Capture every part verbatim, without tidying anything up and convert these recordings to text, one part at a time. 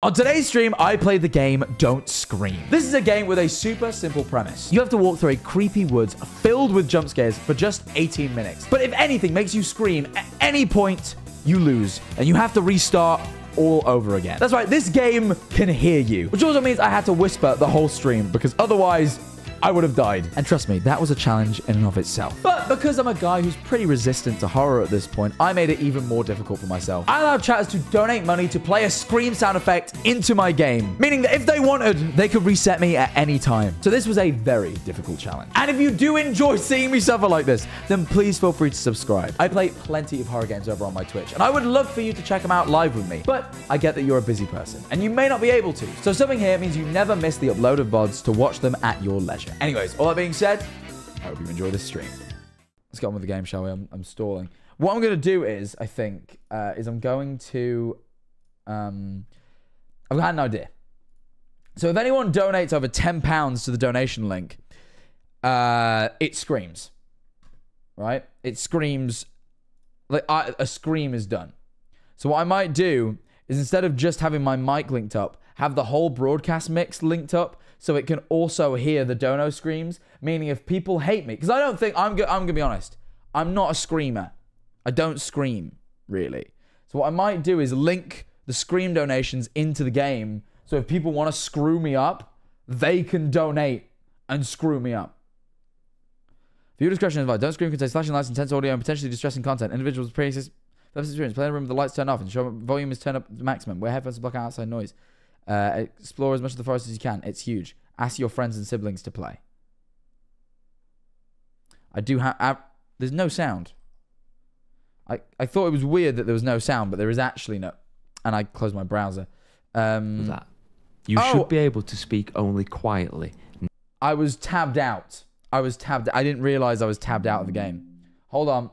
On today's stream, I played the game Don't Scream. This is a game with a super simple premise. You have to walk through a creepy woods filled with jump scares for just eighteen minutes. But if anything makes you scream at any point, you lose, and you have to restart all over again. That's right, this game can hear you, which also means I had to whisper the whole stream because otherwise, I would have died. And trust me, that was a challenge in and of itself. But because I'm a guy who's pretty resistant to horror at this point, I made it even more difficult for myself. I allowed chatters to donate money to play a scream sound effect into my game, meaning that if they wanted, they could reset me at any time. So this was a very difficult challenge. And if you do enjoy seeing me suffer like this, then please feel free to subscribe. I play plenty of horror games over on my Twitch, and I would love for you to check them out live with me. But I get that you're a busy person, and you may not be able to. So something here means you never miss the upload of V O Ds to watch them at your leisure. Anyways, all that being said, I hope you enjoy this stream. Let's get on with the game, shall we? I'm, I'm stalling. What I'm going to do is, I think, uh, is I'm going to... Um, I've had an idea. So if anyone donates over ten pounds to the donation link, uh, it screams. Right? It screams... like I, a scream is done. So what I might do is instead of just having my mic linked up, have the whole broadcast mix linked up so it can also hear the dono screams, meaning if people hate me, because I don't think, I'm, go I'm going to be honest, I'm not a screamer. I don't scream, really. So what I might do is link the scream donations into the game, so if people want to screw me up, they can donate and screw me up. For your discretion, advice, Don't Scream contains flashing lights, intense audio, and potentially distressing content. Individuals with pre-existing experience, play in a room with the lights turned off and show volume is turned up to maximum, wear headphones to block out outside noise. Uh, explore as much of the forest as you can. It's huge. Ask your friends and siblings to play. I do have... There's no sound. I, I thought it was weird that there was no sound, but there is actually no... And I closed my browser. Um, that. You oh, should be able to speak only quietly. I was tabbed out. I was tabbed... I didn't realise I was tabbed out of the game. Hold on.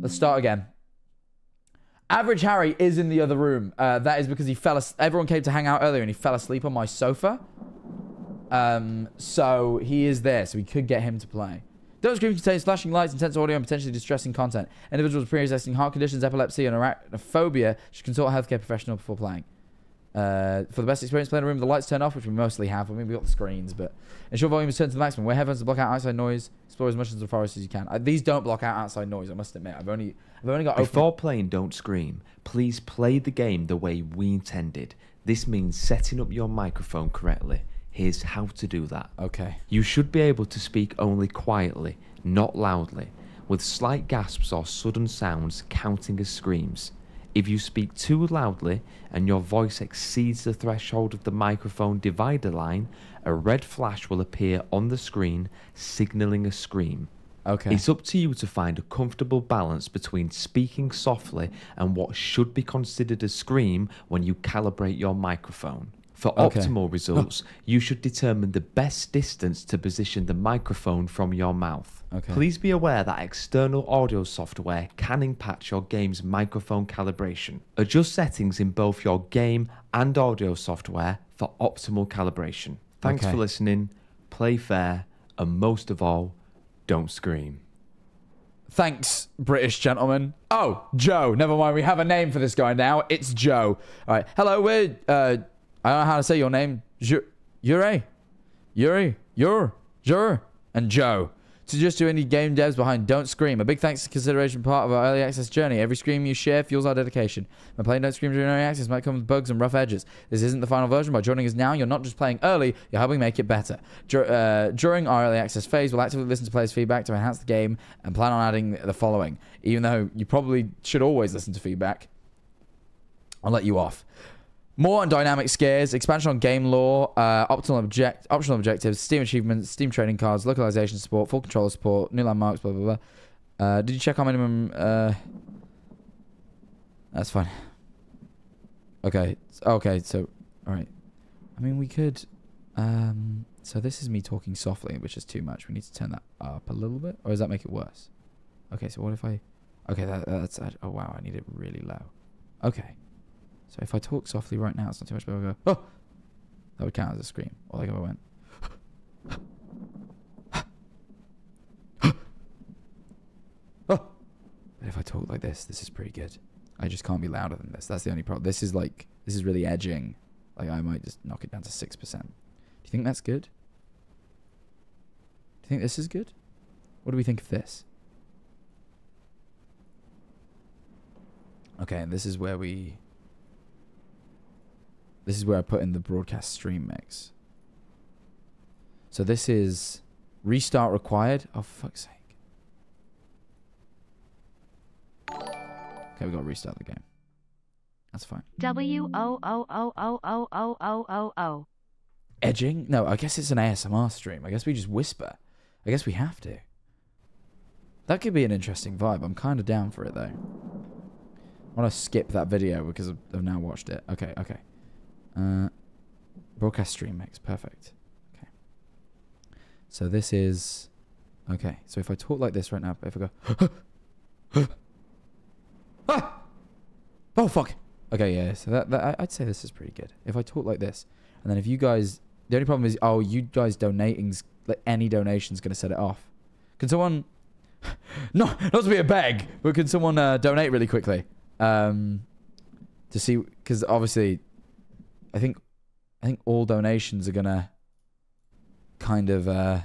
Let's start again. Average Harry is in the other room. Uh, that is because he fell asleep. Everyone came to hang out earlier and he fell asleep on my sofa. Um, so he is there, so we could get him to play. Don't Scream contains flashing lights, intense audio, and potentially distressing content. Individuals with pre-existing heart conditions, epilepsy, and arachnophobia should consult a healthcare professional before playing. Uh, for the best experience, play in a room, the lights turn off, which we mostly have. I mean, we got the screens, but ensure volume is turned to the maximum. Wear headphones to block out outside noise. Explore as much of the forest as you can. I, these don't block out outside noise, I must admit. I've only, I've only got... Before open... playing Don't Scream, please play the game the way we intended. This means setting up your microphone correctly. Here's how to do that. Okay. You should be able to speak only quietly, not loudly, with slight gasps or sudden sounds counting as screams. If you speak too loudly and your voice exceeds the threshold of the microphone divider line, a red flash will appear on the screen, signalling a scream. Okay. It's up to you to find a comfortable balance between speaking softly and what should be considered a scream when you calibrate your microphone. For okay. optimal results, you should determine the best distance to position the microphone from your mouth. Okay. Please be aware that external audio software can impact your game's microphone calibration. Adjust settings in both your game and audio software for optimal calibration. Thanks okay. for listening, play fair, and most of all, don't scream. Thanks, British gentleman. Oh, Joe. Never mind, we have a name for this guy now. It's Joe. All right. Hello, we're... Uh, I don't know how to say your name. Yuri, Yuri, Yur, Jur, and Joe. To just do any game devs behind Don't Scream. A big thanks to consideration part of our early access journey. Every scream you share fuels our dedication. When playing Don't Scream during early access might come with bugs and rough edges. This isn't the final version. By joining us now, you're not just playing early, you're helping make it better. Dur uh, during our early access phase, we'll actively listen to players' feedback to enhance the game and plan on adding the following. Even though you probably should always listen to feedback. I'll let you off. More on dynamic scares, expansion on game lore, uh, optional object, optional objectives, Steam achievements, Steam trading cards, localization support, full controller support, new landmarks, blah, blah, blah. Uh, did you check our minimum? Uh... That's fine. Okay. Okay, so, all right. I mean, we could... Um, so this is me talking softly, which is too much. We need to turn that up a little bit. Or does that make it worse? Okay, so what if I... Okay, that, that's... Oh, wow, I need it really low. Okay. So if I talk softly right now, it's not too much, but I'll go, oh! That would count as a scream. Or like if I went, oh! But if I talk like this, this is pretty good. I just can't be louder than this. That's the only problem. This is like, This is really edging. Like, I might just knock it down to six percent. Do you think that's good? Do you think this is good? What do we think of this? Okay, and this is where we... This is where I put in the broadcast stream mix. So this is... Restart required? Oh, for fuck's sake. Okay, we got to restart the game. That's fine. W O O O O O O O O. Edging? No, I guess it's an A S M R stream. I guess we just whisper. I guess we have to. That could be an interesting vibe. I'm kind of down for it, though. I want to skip that video because I've now watched it. Okay, okay. Uh, broadcast stream mix. Perfect. Okay. So this is... Okay, so if I talk like this right now, if I go... Ah! Oh, fuck! Okay, yeah, so that, that I'd say this is pretty good. If I talk like this, and then if you guys... The only problem is, oh, you guys donating's... Like, any donation's going to set it off. Can someone... No, not to be a beg, but can someone uh, donate really quickly? Um, to see... Because, obviously... I think I think all donations are gonna kind of uh,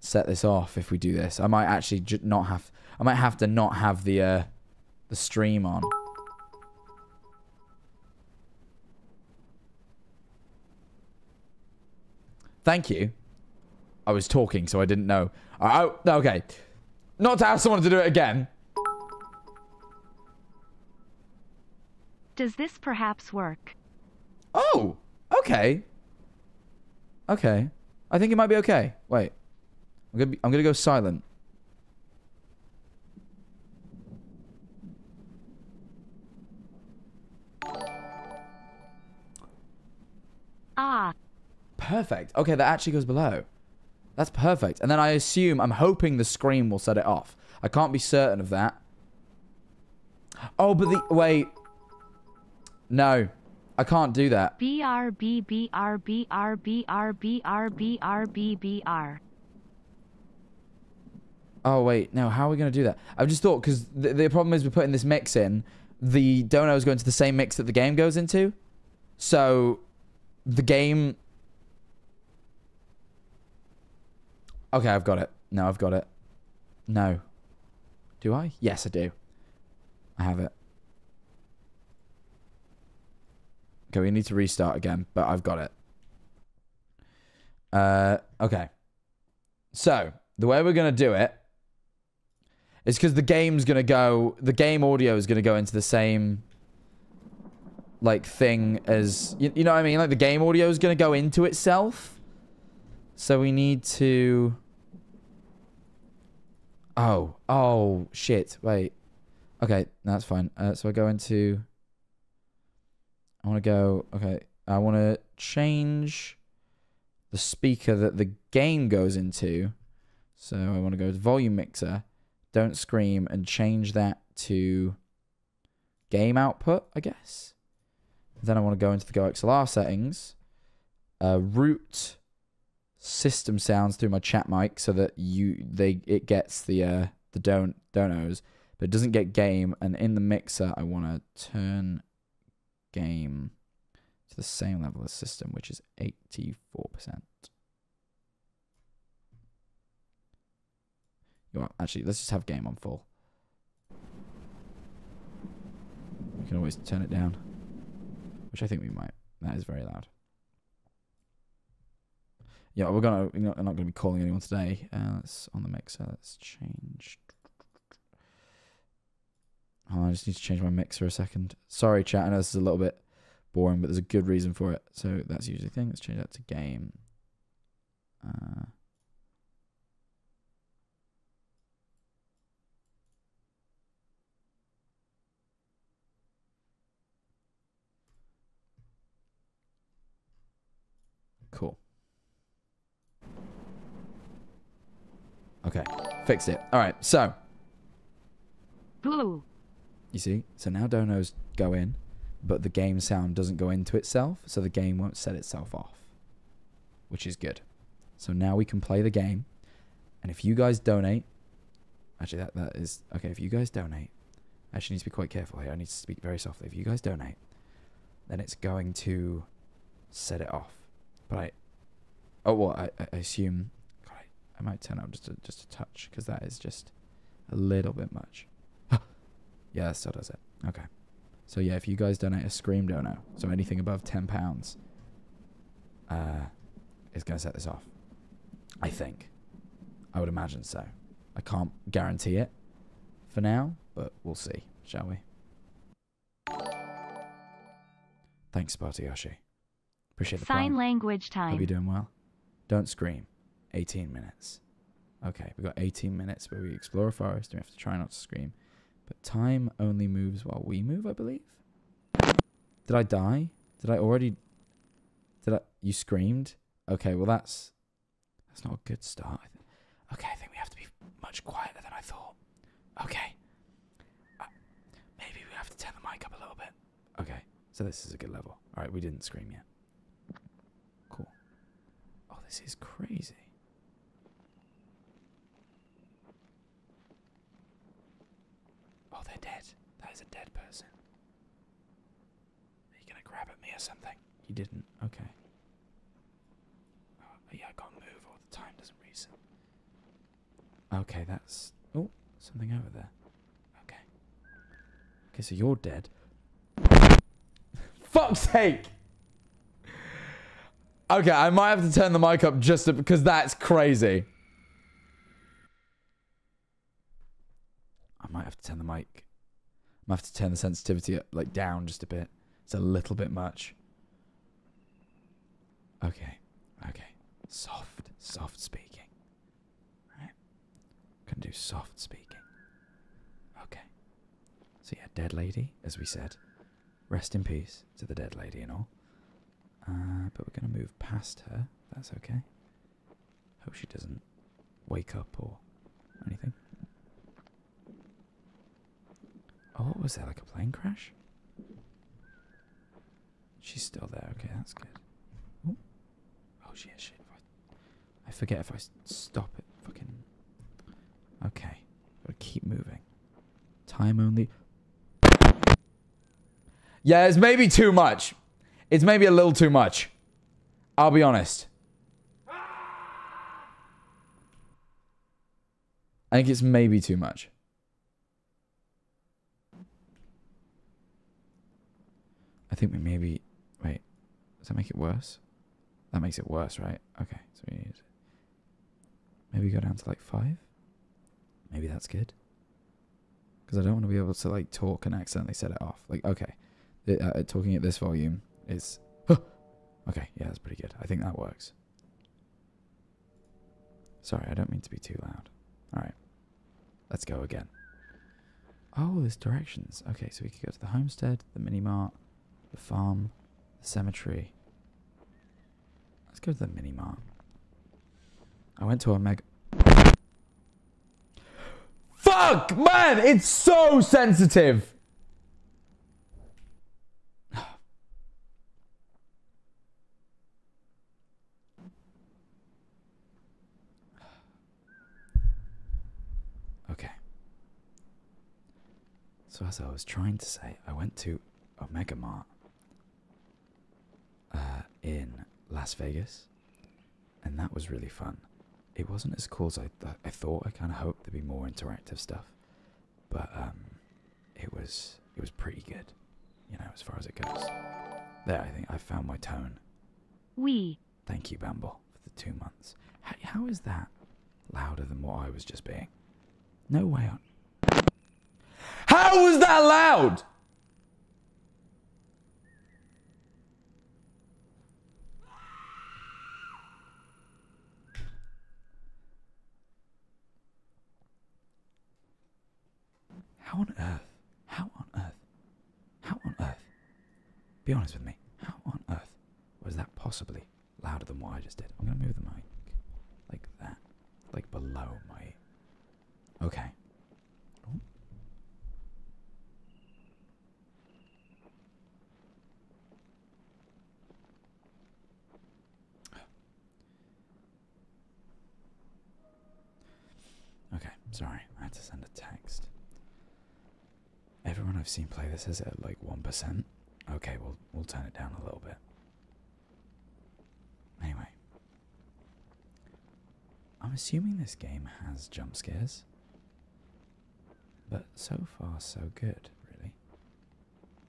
set this off if we do this. I might actually j not have I might have to not have the uh, the stream on. Thank you. I was talking, so I didn't know. I, I, okay, not to ask someone to do it again. Does this perhaps work? Oh, okay. Okay, I think it might be okay. Wait, I'm gonna be, I'm gonna go silent. Ah. Perfect. Okay, that actually goes below. That's perfect. And then I assume, I'm hoping the scream will set it off. I can't be certain of that. Oh, but the wait. No. I can't do that. B R B B R B R B R B R B R B R. Oh, wait. No, how are we going to do that? I've just thought, because the, the problem is we're putting this mix in. The dono is going to the same mix that the game goes into. So, the game... Okay, I've got it. No, I've got it. No. Do I? Yes, I do. I have it. Okay, we need to restart again, but I've got it. Uh, okay. So, the way we're going to do it is because the game's going to go... The game audio is going to go into the same, like, thing as... You, you know what I mean? Like, the game audio is going to go into itself. So, we need to... Oh. Oh, shit. Wait. Okay, that's fine. Uh, so, I go into... I want to go, okay, I want to change the speaker that the game goes into. So I want to go to volume mixer, don't scream, and change that to game output, I guess. Then I want to go into the GoXLR settings, uh, route system sounds through my chat mic so that you they it gets the uh, the don't donos, but it doesn't get game. And in the mixer, I want to turn game to the same level as system, which is eighty-four percent. Well, actually, let's just have game on full. We can always turn it down, which I think we might. That is very loud. Yeah, we're gonna we're not going to be calling anyone today. Uh, let's on the mixer. Let's change. Oh, I just need to change my mixer a second. Sorry, chat. I know this is a little bit boring, but there's a good reason for it. So that's usually the thing. Let's change that to game. Uh, cool. Okay, fixed it. All right, so. Blue. You see? So now donos go in, but the game sound doesn't go into itself, so the game won't set itself off, which is good. So now we can play the game, and if you guys donate... Actually, that that is... Okay, if you guys donate... I actually need to be quite careful here. I need to speak very softly. If you guys donate, then it's going to set it off. But I, oh well, I, I assume, God, I, I might turn up just a, just a touch, because that is just a little bit much. Yeah, that still does it. Okay. So yeah, if you guys donate a Scream dono, so anything above ten pounds, uh, is going to set this off. I think. I would imagine so. I can't guarantee it for now, but we'll see, shall we? Thanks, Spartayoshi. Appreciate the sign language time. Hope you're doing well. Don't Scream. eighteen minutes. Okay, we've got eighteen minutes where we explore a forest and we have to try not to scream. But time only moves while we move, I believe. Did I die? Did I already... Did I... You screamed? Okay, well that's... That's not a good start. I think... Okay, I think we have to be much quieter than I thought. Okay. Uh, maybe we have to turn the mic up a little bit. Okay, so this is a good level. Alright, we didn't scream yet. Cool. Oh, this is crazy. Oh, they're dead. That is a dead person. Are you gonna grab at me or something? You didn't. Okay. Oh, yeah, I can't move all the time. Doesn't reason. Okay, that's... Oh, something over there. Okay. Okay, so you're dead. Fuck's sake! Okay, I might have to turn the mic up just to, because that's crazy. I might have to turn the mic. I might have to turn the sensitivity up, like down just a bit. It's a little bit much. Okay, okay. Soft, soft speaking. Alright. Can do soft speaking. Okay. So yeah, dead lady, as we said. Rest in peace to the dead lady and all. Uh, but we're gonna move past her. That's okay. Hope she doesn't wake up or anything. Oh, what was that, like a plane crash? She's still there. Okay, that's good. Ooh. Oh, shit, shit. I, I forget if I stop it. Fucking... Okay. Gotta keep moving. Time only... Yeah, it's maybe too much. It's maybe a little too much. I'll be honest. I think it's maybe too much. I think we maybe... Wait, does that make it worse? That makes it worse, right? Okay, so we need... Maybe go down to like five? Maybe that's good. Because I don't want to be able to like talk and accidentally set it off. Like, okay. It, uh, talking at this volume is... Huh! Okay, yeah, that's pretty good. I think that works. Sorry, I don't mean to be too loud. Alright. Let's go again. Oh, there's directions. Okay, so we could go to the homestead, the mini-mart... The farm, the cemetery. Let's go to the mini mart. I went to Omega. Fuck, man, it's so sensitive. Okay. So as I was trying to say, I went to Omega Mart. Uh, in Las Vegas, and that was really fun. It wasn't as cool as I, th I thought. I kind of hoped there'd be more interactive stuff, but um, it was it was pretty good, you know, as far as it goes. There, I think I found my tone. We. Thank you, Bamble, for the two months. How, how is that louder than what I was just being? No way on. How was that loud? How on earth? How on earth? How on earth? Be honest with me. How on earth was that possibly louder than what I just did? I'm going to move the mic like that. Like below my... Okay. Ooh. Okay, sorry. I had to send a text. Everyone I've seen play this is at like one percent, Okay, we'll we'll turn it down a little bit. Anyway, I'm assuming this game has jump scares, but so far so good, really.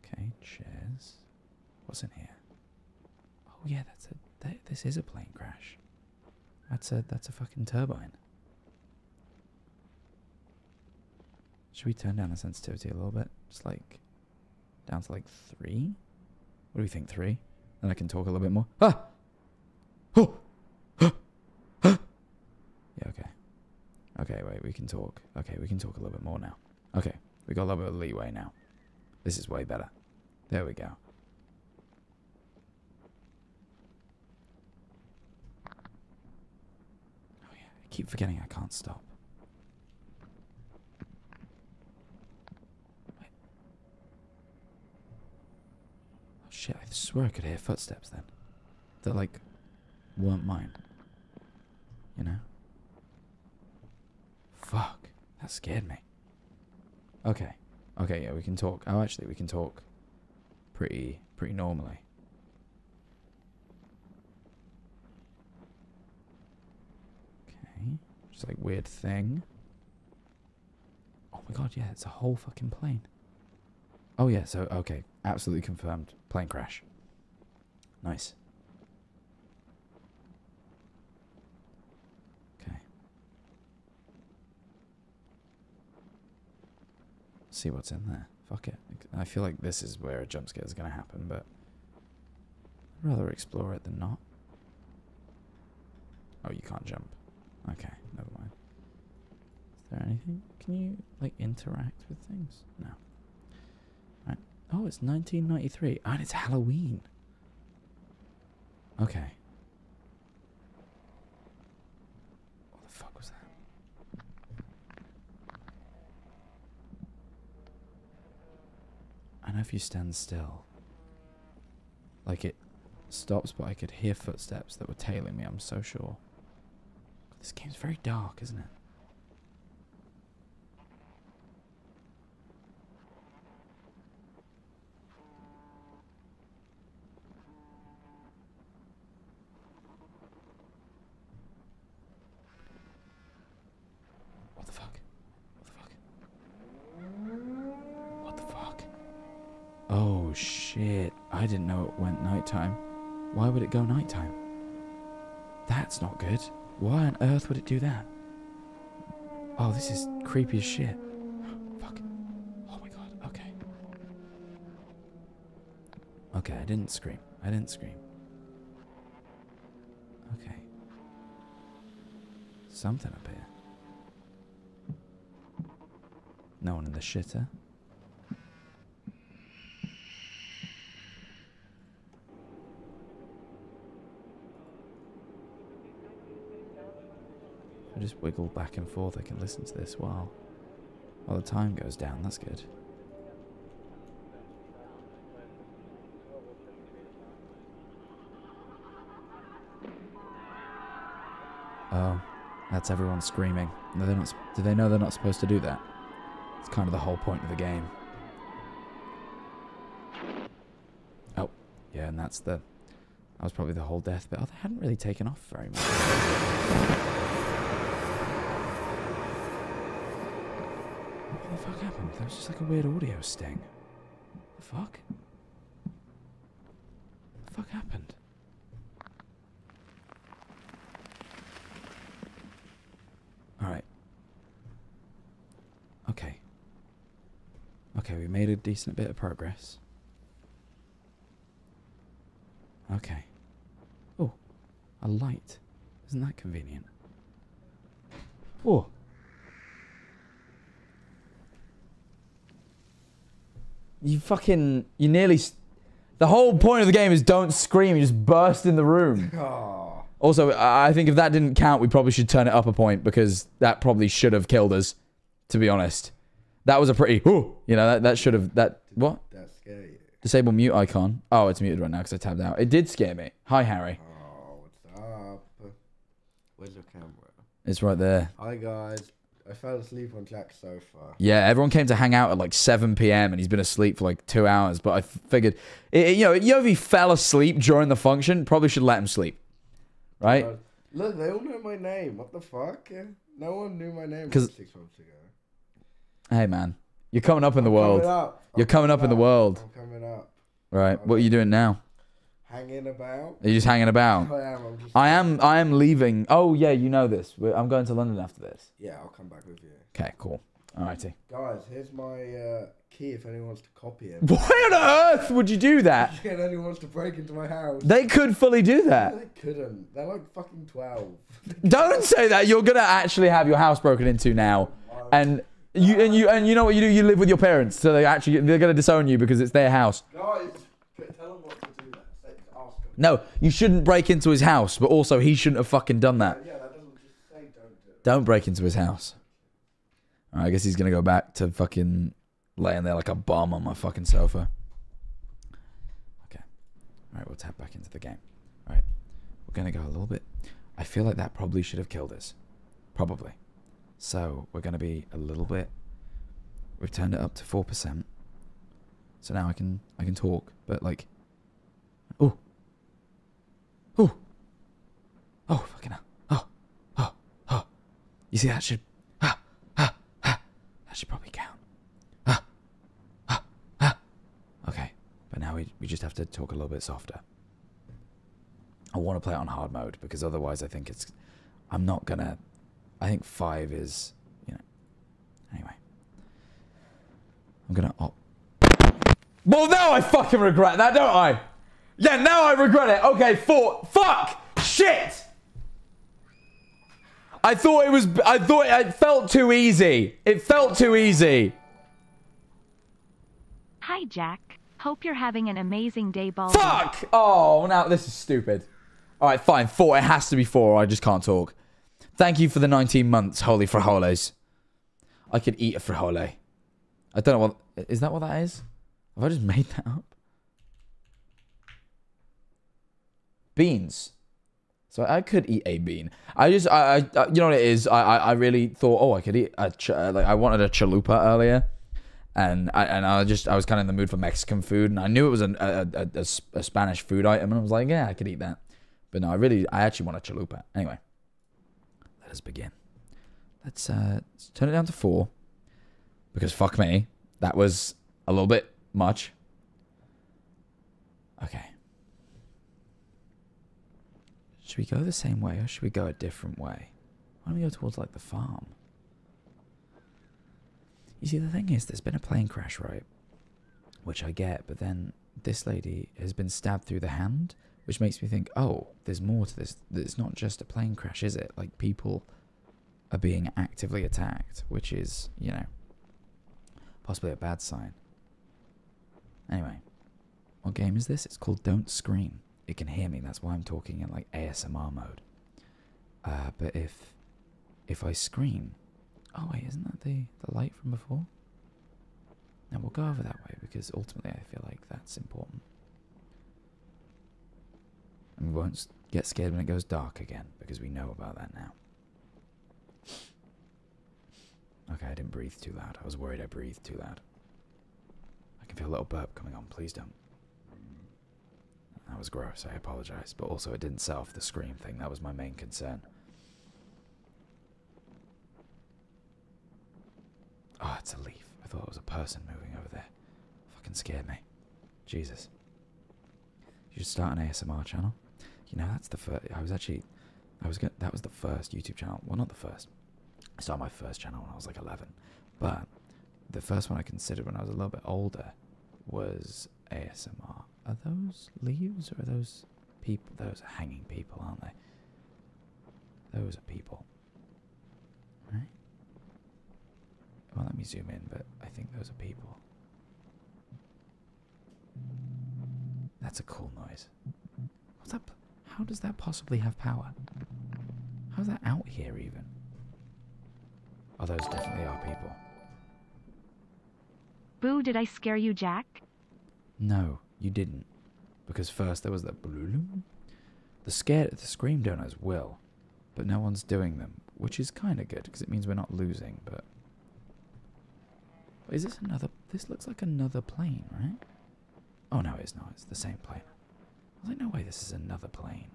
Okay, chairs. What's in here? Oh yeah, that's a that, this is a plane crash. That's a that's a fucking turbine. Should we turn down the sensitivity a little bit? Just like down to like three? What do we think, three? Then I can talk a little bit more. Ah! Oh! Ah! Ah! Yeah, okay. Okay, wait, we can talk. Okay, we can talk a little bit more now. Okay, we got a little bit of leeway now. This is way better. There we go. Oh yeah, I keep forgetting I can't stop. Shit, I swear I could hear footsteps then. That, like, weren't mine. You know? Fuck. That scared me. Okay. Okay, yeah, we can talk. Oh, actually, we can talk pretty, pretty normally. Okay. Just, like, weird thing. Oh my god, yeah, it's a whole fucking plane. Oh yeah, so, okay. Absolutely confirmed. Plane crash. Nice. Okay. See what's in there. Fuck it. I feel like this is where a jump scare is going to happen, but I'd rather explore it than not. Oh, you can't jump. Okay, never mind. Is there anything? Can you, like, interact with things? No. Oh, it's nineteen ninety-three, and it's Halloween. Okay. What the fuck was that? I know if you stand still, like it stops, but I could hear footsteps that were tailing me, I'm so sure. This game's very dark, isn't it? Why would it go nighttime? That's not good. Why on earth would it do that? Oh, this is creepy as shit. Fuck. Oh my god, okay. Okay, I didn't scream. I didn't scream. Okay. Something up here. No one in the shitter. Just wiggle back and forth. I can listen to this while while the time goes down. That's good. Oh, that's everyone screaming. No, they're not. Do they know they're not supposed to do that? It's kind of the whole point of the game. Oh, yeah, and that's the. That was probably the whole death bit. Oh, they hadn't really taken off very much. What the fuck happened? That was just like a weird audio sting. The fuck? The fuck happened? Alright. Okay. Okay, we made a decent bit of progress. Okay. Oh, a light. Isn't that convenient? Oh! You fucking, you nearly, st the whole point of the game is don't scream, you just burst in the room. Oh. Also, I think if that didn't count, we probably should turn it up a point because that probably should have killed us, to be honest. That was a pretty, ooh, you know, that, that should have, that, what? That scared you. Disable mute icon. Oh, it's muted right now because I tabbed out. It did scare me. Hi, Harry. Oh, what's up? Where's your camera? It's right there. Hi, guys. I fell asleep on Jack's sofa. Yeah, everyone came to hang out at like seven p m and he's been asleep for like two hours. But I figured, it, it, you know, Yovi fell asleep during the function. Probably should let him sleep, right? God. Look, they all know my name. What the fuck? Yeah. No one knew my name six months ago. Hey, man. You're coming up in the I'm world. Coming up. You're coming, coming up, up in the world. I'm coming up. Right. I'm what are you doing now? Hanging about. Are you just hanging about? I am. I'm just I, am I am leaving. Oh, yeah. You know this. We're, I'm going to London after this. Yeah, I'll come back with you. Okay, cool. Alrighty. Guys, here's my uh, key if anyone wants to copy it. Why on earth would you do that? If anyone wants to break into my house. They could fully do that. No, they couldn't. They're like fucking twelve. Don't say that. You're going to actually have your house broken into now. Oh, and you and you and you know what you do? You live with your parents, so they actually they're going to disown you because it's their house. Guys, tell them what to do. That. Just ask them. No, you shouldn't break into his house, but also he shouldn't have fucking done that. Yeah, yeah that doesn't just say don't do it. Don't break into his house. I guess he's going to go back to fucking laying there like a bum on my fucking sofa. Okay. All right, we'll tap back into the game. All right. We're going to go a little bit. I feel like that probably should have killed us. Probably. So we're going to be a little bit... We've turned it up to four percent. So now I can I can talk, but like... Oh. Oh. Oh, fucking hell. Oh. Oh. Oh. You see, that should... should probably count. Ah, ah, ah. Okay, but now we, we just have to talk a little bit softer. I want to play it on hard mode because otherwise I think it's... I'm not gonna... I think five is... You know. Anyway. I'm gonna... Oh. Well, now I fucking regret that, don't I? Yeah, now I regret it. Okay, four. Fuck! Shit! I thought it was, I thought it felt too easy. It felt too easy. Hi, Jack. Hope you're having an amazing day, ball. Fuck! Oh, now this is stupid. All right, fine. Four. It has to be four. Or I just can't talk. Thank you for the nineteen months, holy frijoles. I could eat a frijole. I don't know what... Is that what that is? Have I just made that up? Beans. So I could eat a bean. I just, I, I you know what it is? I, I, I really thought, oh, I could eat a, ch like I wanted a chalupa earlier. And I, and I just, I was kind of in the mood for Mexican food. And I knew it was an, a, a, a, a Spanish food item. And I was like, yeah, I could eat that. But no, I really, I actually want a chalupa. Anyway, let us begin. Let's, uh, let's turn it down to four. Because fuck me, that was a little bit much. Okay. Should we go the same way or should we go a different way? Why don't we go towards, like, the farm? You see, the thing is, there's been a plane crash, right? Which I get, but then this lady has been stabbed through the hand, which makes me think, oh, there's more to this. It's not just a plane crash, is it? Like, people are being actively attacked, which is, you know, possibly a bad sign. Anyway, what game is this? It's called Don't Scream. It can hear me, that's why I'm talking in like A S M R mode. Uh, but if if I scream... Oh wait, isn't that the, the light from before? Now we'll go over that way because ultimately I feel like that's important. And we won't get scared when it goes dark again because we know about that now. Okay, I didn't breathe too loud. I was worried I breathed too loud. I can feel a little burp coming on, please don't. That was gross, I apologize. But also it didn't sell off the scream thing. That was my main concern. Oh, it's a leaf. I thought it was a person moving over there. Fucking scared me. Jesus. You should start an A S M R channel. You know, that's the first... I was actually... I was gonna, that was the first YouTube channel. Well, not the first. I started my first channel when I was like eleven. But the first one I considered when I was a little bit older was A S M R. Are those leaves or are those people? Those are hanging people, aren't they? Those are people. Right? Well, let me zoom in, but I think those are people. That's a cool noise. What's that? How does that possibly have power? How's that out here even? Oh, those definitely are people. Boo, did I scare you, Jack? No. You didn't, because first there was the bloom. The scared, the scream donors will, but no one's doing them which is kind of good because it means we're not losing. But is this another? This looks like another plane, right? Oh no, it's not. It's the same plane. I was like, no way, this is another plane.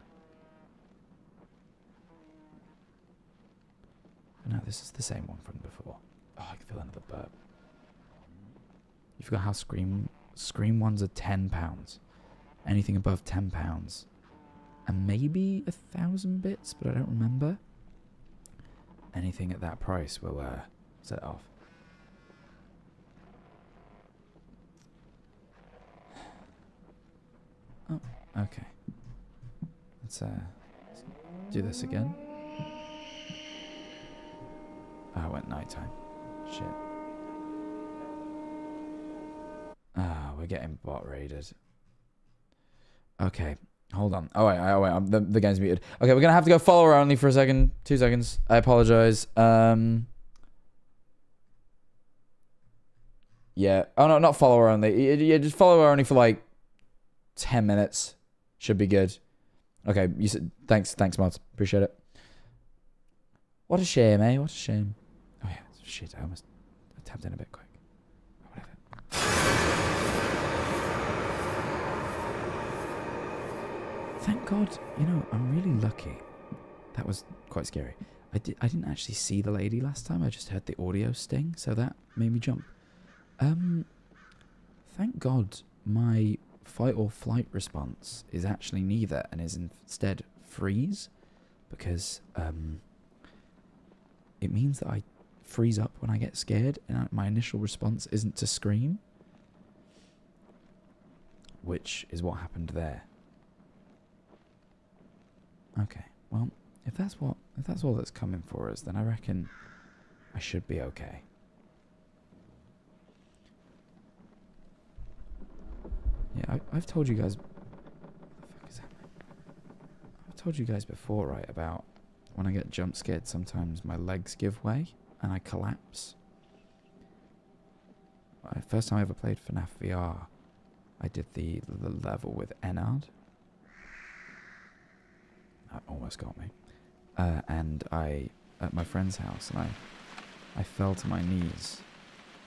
No, this is the same one from before. Oh, I can feel another burp. You forgot how Scream Scream ones are ten pounds. Anything above ten pounds, and maybe a thousand bits, but I don't remember. Anything at that price will uh, set off. Oh, okay. Let's uh, let's do this again. Oh, I went nighttime. Shit. Ah, oh, we're getting bot raided. Okay, hold on. Oh wait, oh wait, I'm, the, the game's muted. Okay, we're gonna have to go follower only for a second. Two seconds. I apologize. Um. Yeah. Oh no, not follower only. Yeah, just follower only for like ten minutes. Should be good. Okay. You said thanks. Thanks, mods. Appreciate it. What a shame, eh? What a shame. Oh yeah, shit. I almost I tapped in a bit quick. Thank God, you know, I'm really lucky. That was quite scary. I, di I didn't actually see the lady last time. I just heard the audio sting, so that made me jump. Um, thank God my fight or flight response is actually neither and is instead freeze, because um, it means that I freeze up when I get scared and my initial response isn't to scream, which is what happened there. Okay, well, if that's what if that's all that's coming for us, then I reckon I should be okay. Yeah, I, I've told you guys. What the fuck is happening? I've told you guys before, right? About when I get jump scared, sometimes my legs give way and I collapse. Right, first time I ever played FNAF V R, I did the the level with Ennard. That almost got me, uh, and I at my friend's house, and I, I fell to my knees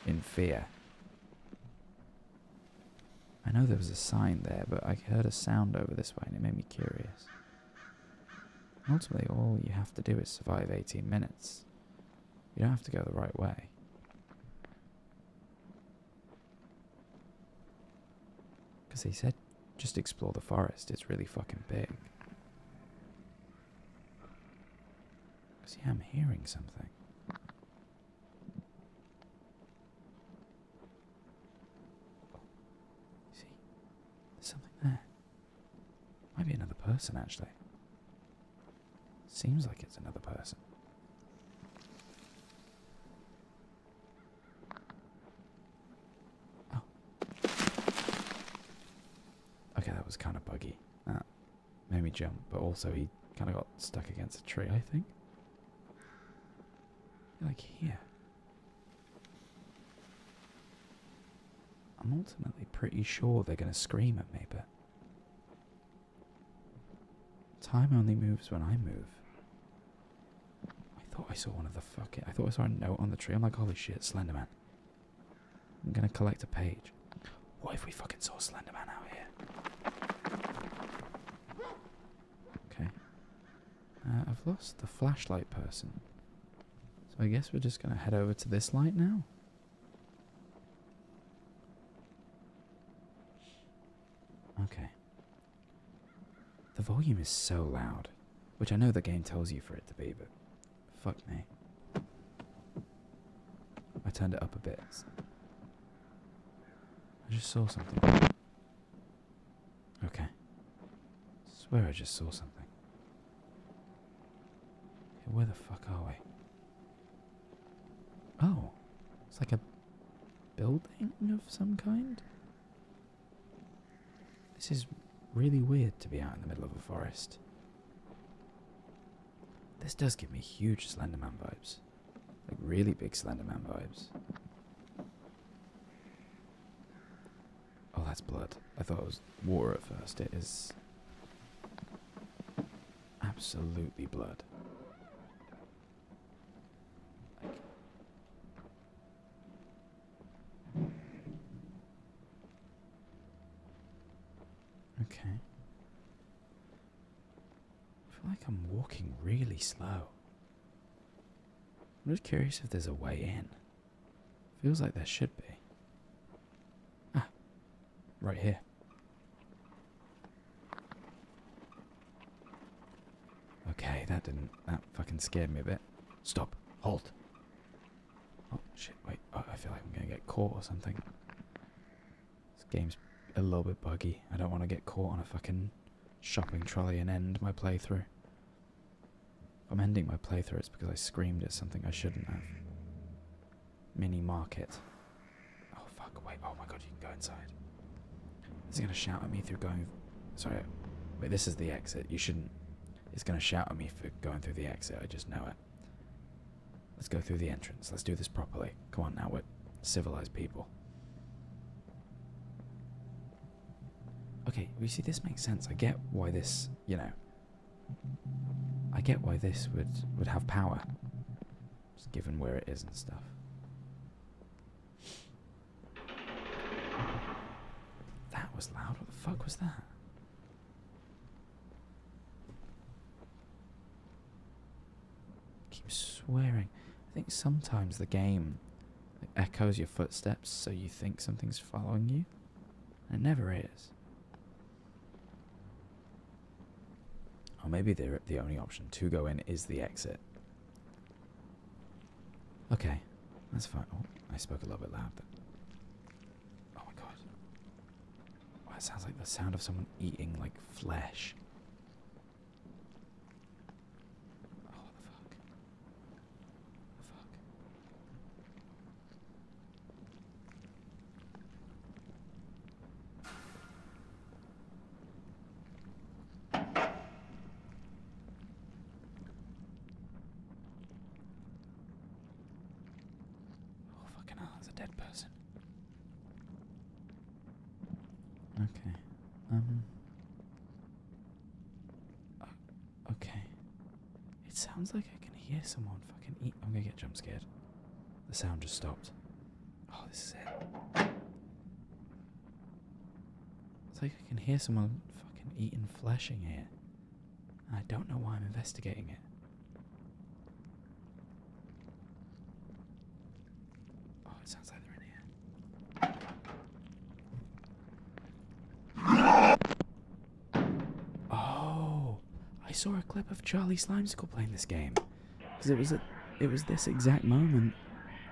in fear. I know there was a sign there, but I heard a sound over this way, and it made me curious. Ultimately, all you have to do is survive eighteen minutes. You don't have to go the right way. Because he said, just explore the forest. It's really fucking big. See, I'm hearing something. Oh, see? There's something there. Might be another person, actually. Seems like it's another person. Oh. Okay, that was kind of buggy. That made me jump, but also he kind of got stuck against a tree, I think. Like here. I'm ultimately pretty sure they're gonna scream at me, but time only moves when I move. I thought I saw one of the fucking I thought I saw a note on the tree. I'm like, holy shit, Slenderman. I'm gonna collect a page. What if we fucking saw Slenderman out here? Okay. Uh, I've lost the flashlight person. So I guess we're just going to head over to this light now. Okay. The volume is so loud, which I know the game tells you for it to be, but fuck me. I turned it up a bit. I just saw something. Okay. I swear I just saw something. Okay, where the fuck are we? Oh, it's like a building of some kind? This is really weird to be out in the middle of a forest. This does give me huge Slenderman vibes. Like really big Slenderman vibes. Oh, that's blood. I thought it was water at first. It is absolutely blood. feel like I'm walking really slow. I'm just curious if there's a way in. Feels like there should be. Ah, right here. Okay, that didn't, that fucking scared me a bit. Stop, halt. Oh shit, wait, oh, I feel like I'm gonna get caught or something. This game's a little bit buggy. I don't want to get caught on a fucking shopping trolley and end my playthrough. If I'm ending my playthrough, it's because I screamed at something I shouldn't have. Mini market. Oh fuck, wait, oh my god, you can go inside. It's gonna shout at me through going, sorry, wait, this is the exit, you shouldn't. It's gonna shout at me for going through the exit, I just know it. Let's go through the entrance, let's do this properly. Come on now, we're civilized people. Okay, well, you see, this makes sense. I get why this, you know, I get why this would, would have power, just given where it is and stuff. That was loud, what the fuck was that? Swearing. I think sometimes the game echoes your footsteps so you think something's following you. It never is. Or maybe the the only option to go in is the exit. Okay, that's fine. Oh, I spoke a little bit loud then. Oh my god. Oh, that sounds like the sound of someone eating like flesh. Sounds like I can hear someone fucking eat. I'm gonna get jump scared. The sound just stopped. Oh, this is it. It's like I can hear someone fucking eating flesh in here. And I don't know why I'm investigating it. Oh, it sounds like they're in I saw a clip of Charlie Slimesicle playing this game, because it was a, it was this exact moment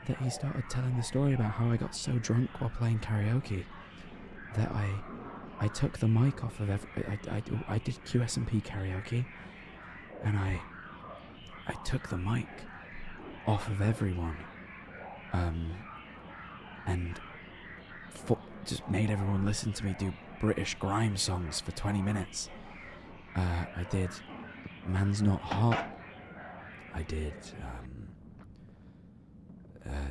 that he started telling the story about how I got so drunk while playing karaoke that I I took the mic off of every, I, I, I did Q S P karaoke and I I took the mic off of everyone um and for, just made everyone listen to me do British grime songs for twenty minutes. Uh, I did Man's Not Hot, I did um, uh,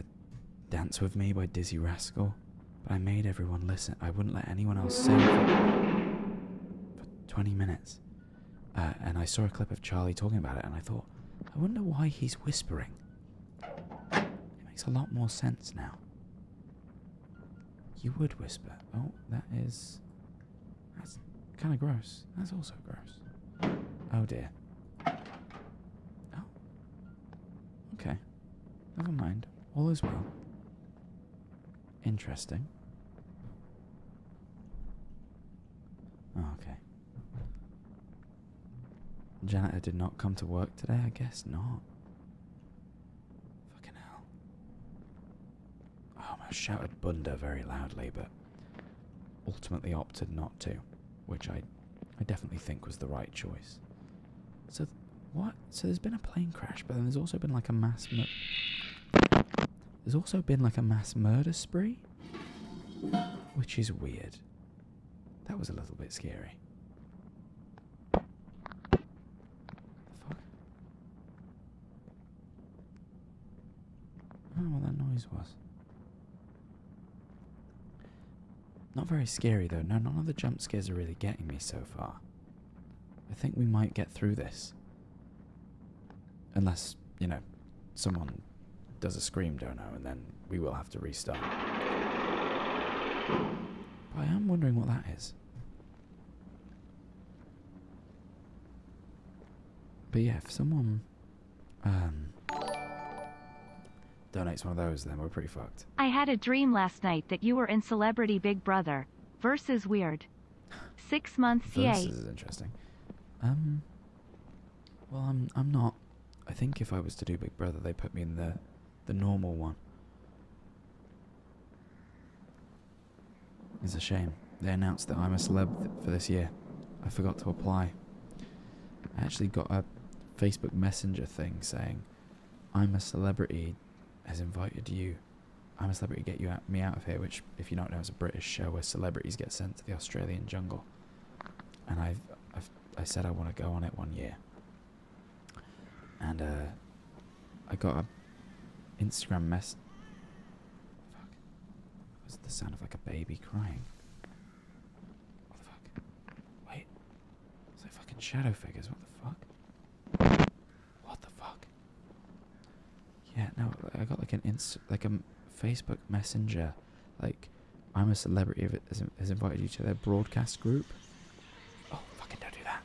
Dance With Me by Dizzy Rascal, but I made everyone listen. I wouldn't let anyone else sing for, for twenty minutes, uh, and I saw a clip of Charlie talking about it and I thought, I wonder why he's whispering. It makes a lot more sense now. You would whisper. Oh, that is... that's... kind of gross. That's also gross. Oh dear. Oh. Okay. Never mind. All is well. Interesting. Oh, okay. Janitor did not come to work today? I guess not. Fucking hell. Oh, I shouted Bunda very loudly, but ultimately opted not to. Which I, I definitely think was the right choice. So, th what? So there's been a plane crash, but then there's also been like a mass mur- There's also been like a mass murder spree? Which is weird. That was a little bit scary. What the fuck? I don't know what that noise was. Not very scary though, no, none of the jump scares are really getting me so far. I think we might get through this. Unless, you know, someone does a scream dono and then we will have to restart. But I am wondering what that is. But yeah, if someone um, donates one of those, then we're pretty fucked. I had a dream last night that you were in Celebrity Big Brother versus Weird. Six months, yay. This is interesting. Um, well, I'm I'm not. I think if I was to do Big Brother, they put me in the the normal one. It's a shame. They announced that I'm a celeb th for this year. I forgot to apply. I actually got a Facebook Messenger thing saying, I'm a Celebrity has invited you. I'm a Celebrity, get you out, me out of here, which, if you don't know, is a British show where celebrities get sent to the Australian jungle. And I've, I've, I said I want to go on it one year. And uh, I got a Instagram mess... Fuck. That was the sound of like a baby crying. Shadow figures, what the fuck? What the fuck? Yeah, no, I got like an inst, like a Facebook Messenger, like, I'm a Celebrity if it has invited you to their broadcast group. Oh, fucking don't do that.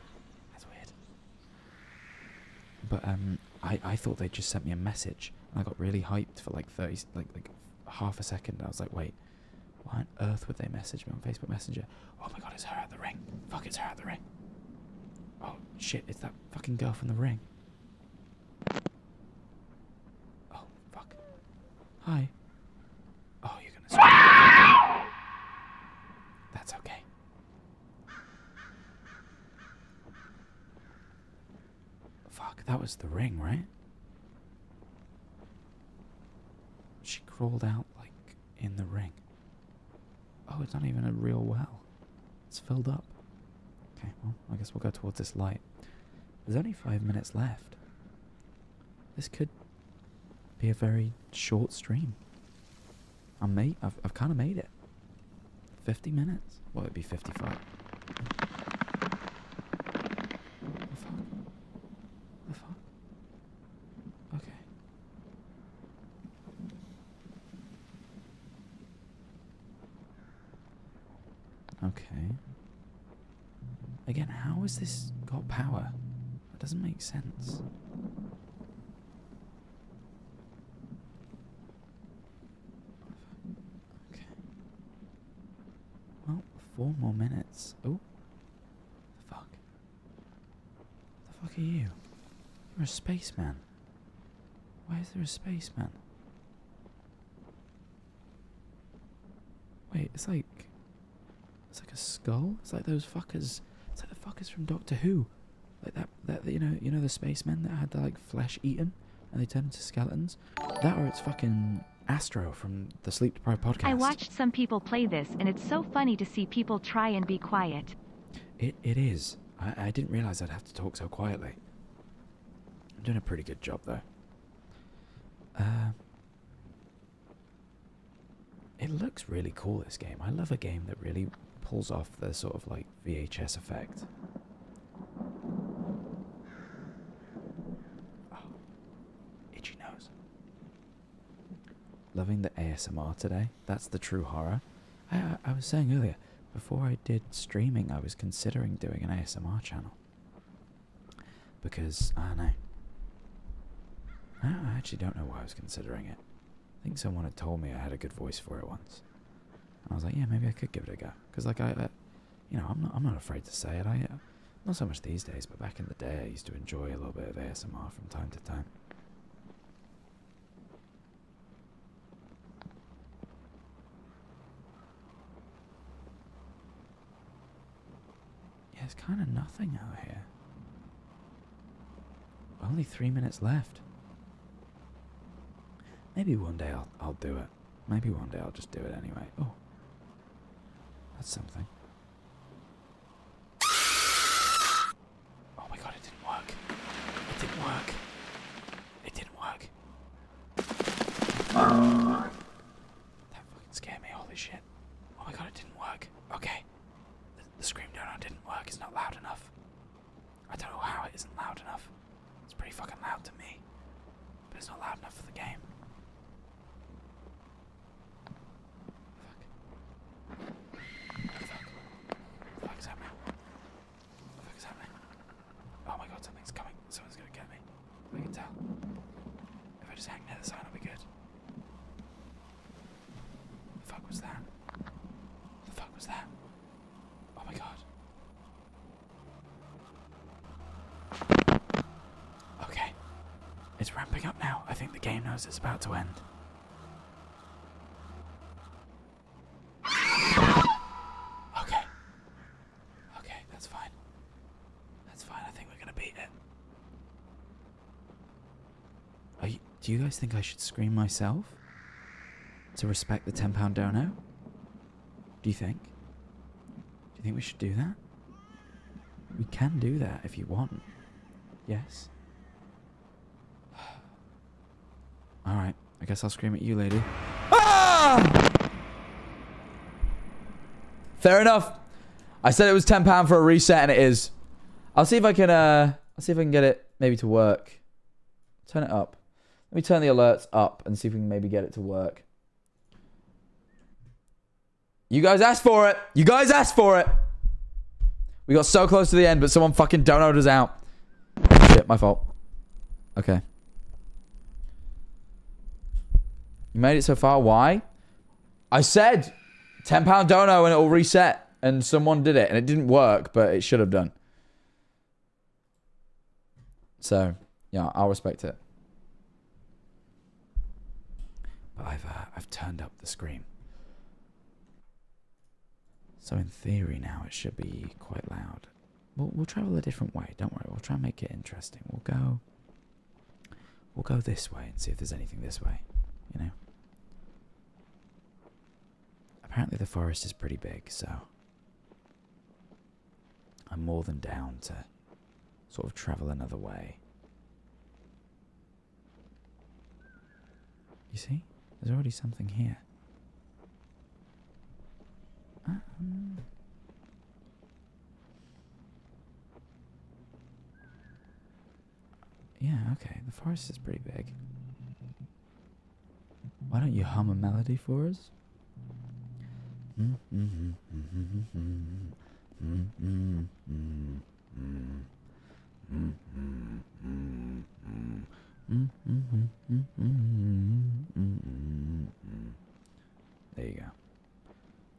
That's weird. But um, I I thought they just sent me a message, and I got really hyped for like thirty, like like half a second. I was like, wait, why on earth would they message me on Facebook Messenger? Oh my god, it's her at the ring. Fuck, it's her at the ring. Oh shit, it's that fucking girl from the ring. Oh fuck. Hi. Oh, you're gonna scream. That's okay. Fuck, that was the ring, right? She crawled out like in the ring. Oh, it's not even a real well. It's filled up. Okay, well, I guess we'll go towards this light. There's only five minutes left. This could be a very short stream. I made, I've, I've kind of made it. fifty minutes? Well, it'd be fifty-five. What the fuck? What the fuck? Okay. Okay. Again, how has this got power? That doesn't make sense. Okay. Well, four more minutes. Oh. The fuck? The fuck are you? You're a spaceman. Why is there a spaceman? Wait, it's like... It's like a skull? It's like those fuckers... It's like the fuckers from Doctor Who, like that, that you know, you know the spacemen that had their like flesh eaten and they turned into skeletons. That or it's fucking Astro from the Sleep Deprived podcast. I watched some people play this, and it's so funny to see people try and be quiet. It it is. I I didn't realize I'd have to talk so quietly. I'm doing a pretty good job though. Uh, it looks really cool, this game. I love a game that really pulls off the sort of like V H S effect. Oh, itchy nose. Loving the A S M R today. That's the true horror. I, I, I was saying earlier, before I did streaming, I was considering doing an A S M R channel. Because, I don't know. I, I actually don't know why I was considering it. I think someone had told me I had a good voice for it once. I was like, yeah, maybe I could give it a go, because like I, I, you know, I'm not, I'm not afraid to say it. I, uh, not so much these days, but back in the day, I used to enjoy a little bit of A S M R from time to time. Yeah, there's kind of nothing out here. Only three minutes left. Maybe one day I'll, I'll do it. Maybe one day I'll just do it anyway. Oh. That's something. Oh my god, it didn't work. It didn't work. It didn't work. That fucking scared me, holy shit. Oh my god, it didn't work. Okay. The, the scream donut didn't work, it's not loud enough. I don't know how it isn't loud enough. It's pretty fucking loud to me. But it's not loud enough for the game. Something's coming. Someone's going we can tell. If I just hang near the sign, I'll be good. The fuck was that? The fuck was that? Oh my god. Okay. It's ramping up now. I think the game knows it's about to end. Okay. Okay, that's fine. That's fine. I think we're gonna beat it. Are you, do you guys think I should scream myself? To respect the ten pound dono? Do you think? Do you think we should do that? We can do that if you want. Yes? Alright, I guess I'll scream at you, lady. Ah! Fair enough. I said it was ten pound for a reset and it is. I'll see if I can uh I'll see if I can get it maybe to work. Turn it up. Let me turn the alerts up and see if we can maybe get it to work. You guys asked for it. You guys asked for it. We got so close to the end, but someone fucking donoted us out. Shit, my fault. Okay. You made it so far. Why? I said ten pound dono and it'll reset. And someone did it. And it didn't work, but it should have done. So, yeah, I'll respect it. But I've, uh, I've turned up the scream. So in theory now, it should be quite loud. We'll, we'll travel a different way. Don't worry. We'll try and make it interesting. We'll go... We'll go this way and see if there's anything this way. You know? Apparently the forest is pretty big, so... I'm more than down to sort of travel another way. You see? There's already something here. Um. Yeah, okay. The forest is pretty big. Why don't you hum a melody for us? There you go.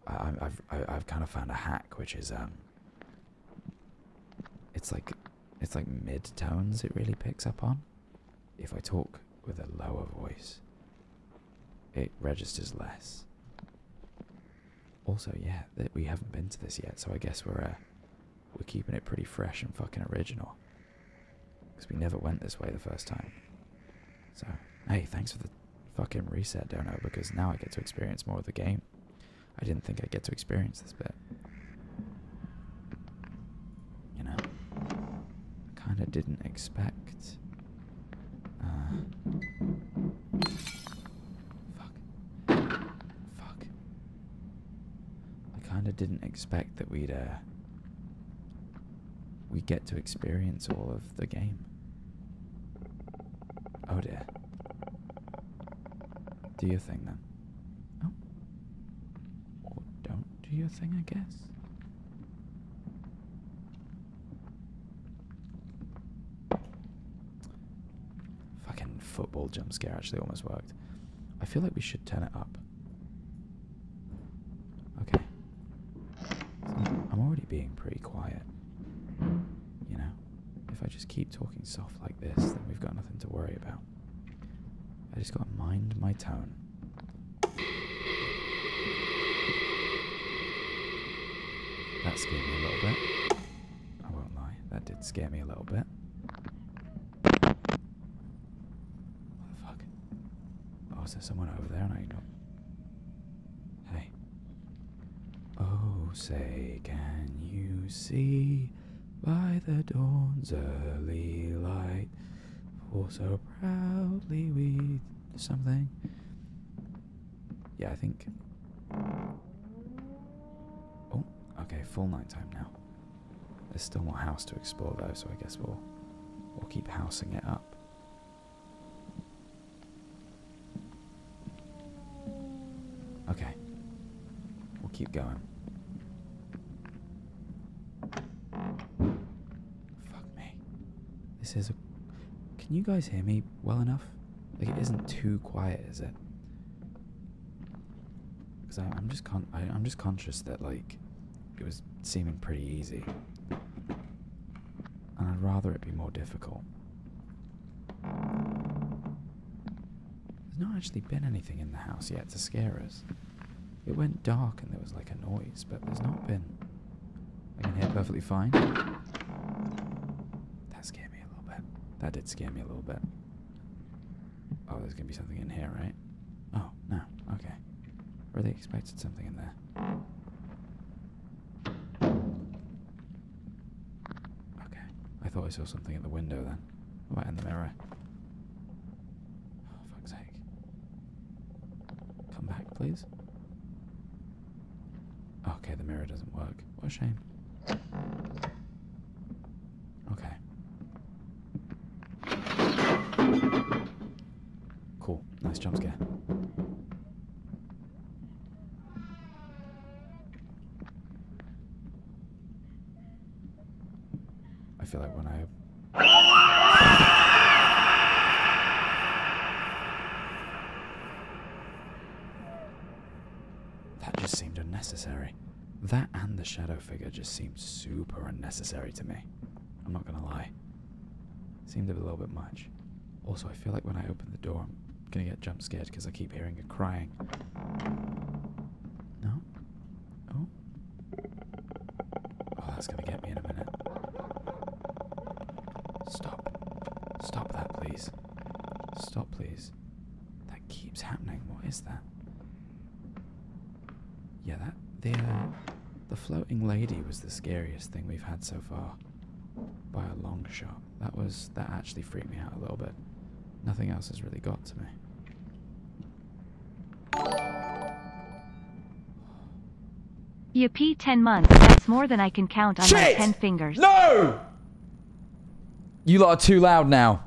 I, I've I've kind of found a hack, which is um, it's like it's like mid tones. It really picks up on. If I talk with a lower voice, it registers less. Also, yeah, that we haven't been to this yet, so I guess we're uh, we're keeping it pretty fresh and fucking original, because we never went this way the first time. So hey, thanks for the fucking reset, dono, because now I get to experience more of the game. I didn't think I'd get to experience this bit. You know, I kind of didn't expect. Uh, fuck. Fuck. I kind of didn't expect that we'd, uh, we'd get to experience all of the game. Oh dear. Do your thing then. Do your thing, I guess. Fucking football jump scare actually almost worked. I feel like we should turn it up. Okay. I'm already being pretty quiet. You know, if I just keep talking soft like this, then we've got nothing to worry about. I just gotta mind my tone. That scared me a little bit. I won't lie, that did scare me a little bit. What the fuck? Oh, is there someone over there and I ignored? Hey. Oh, say can you see by the dawn's early light, for so proudly we... something? Yeah, I think... Okay, full nighttime now. There's still more house to explore though, so I guess we'll we'll keep housing it up. Okay, we'll keep going. Fuck me. This is a. Can you guys hear me well enough? Like, it isn't too quiet, is it? Because I'm just con I, I'm just conscious that, like, it was seeming pretty easy, and I'd rather it be more difficult. There's not actually been anything in the house yet to scare us. It went dark and there was like a noise, but there's not been. I can hear perfectly fine. That scared me a little bit. That did scare me a little bit. Oh, there's gonna be something in here, right? Oh, no, okay. I really expected something in there. Okay, I thought I saw something at the window then. Right in the mirror. Oh, fuck's sake. Come back, please. Okay, the mirror doesn't work. What a shame. Okay. Cool. Nice jump scare. I feel like when I... That just seemed unnecessary. That and the shadow figure just seemed super unnecessary to me. I'm not gonna lie. It seemed a little bit much. Also, I feel like when I open the door, I'm gonna get jump scared because I keep hearing it crying. No? Oh? Oh, that's gonna get me in a minute. Stop. Stop that, please. Stop, please. That keeps happening. What is that? Yeah, that... The, uh, the floating lady was the scariest thing we've had so far, by a long shot. That was, that actually freaked me out a little bit. Nothing else has really got to me. Yippee, ten months, that's more than I can count on my ten fingers. No! You lot are too loud now.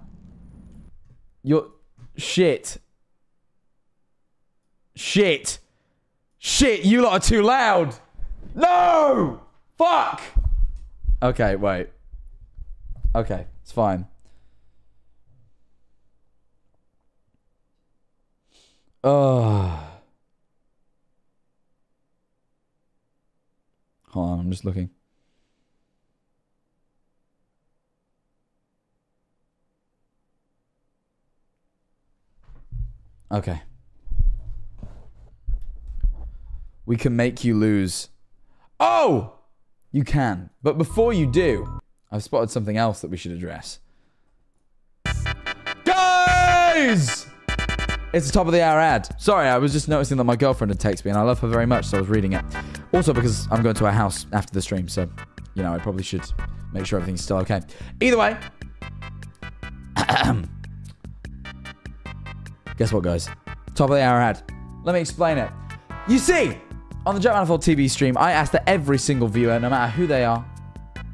You're... Shit. Shit. Shit, you lot are too loud! No! Fuck! Okay, wait. Okay, it's fine. Oh. Hold on, I'm just looking. Okay. We can make you lose. Oh! You can. But before you do, I've spotted something else that we should address. Guys! It's the top of the hour ad. Sorry, I was just noticing that my girlfriend had texted me and I love her very much, so I was reading it. Also because I'm going to her house after the stream, so, you know, I probably should make sure everything's still okay. Either way. Guess what, guys? Top of the hour ad. Let me explain it. You see! On the Jack Manifold T V stream, I ask that every single viewer, no matter who they are,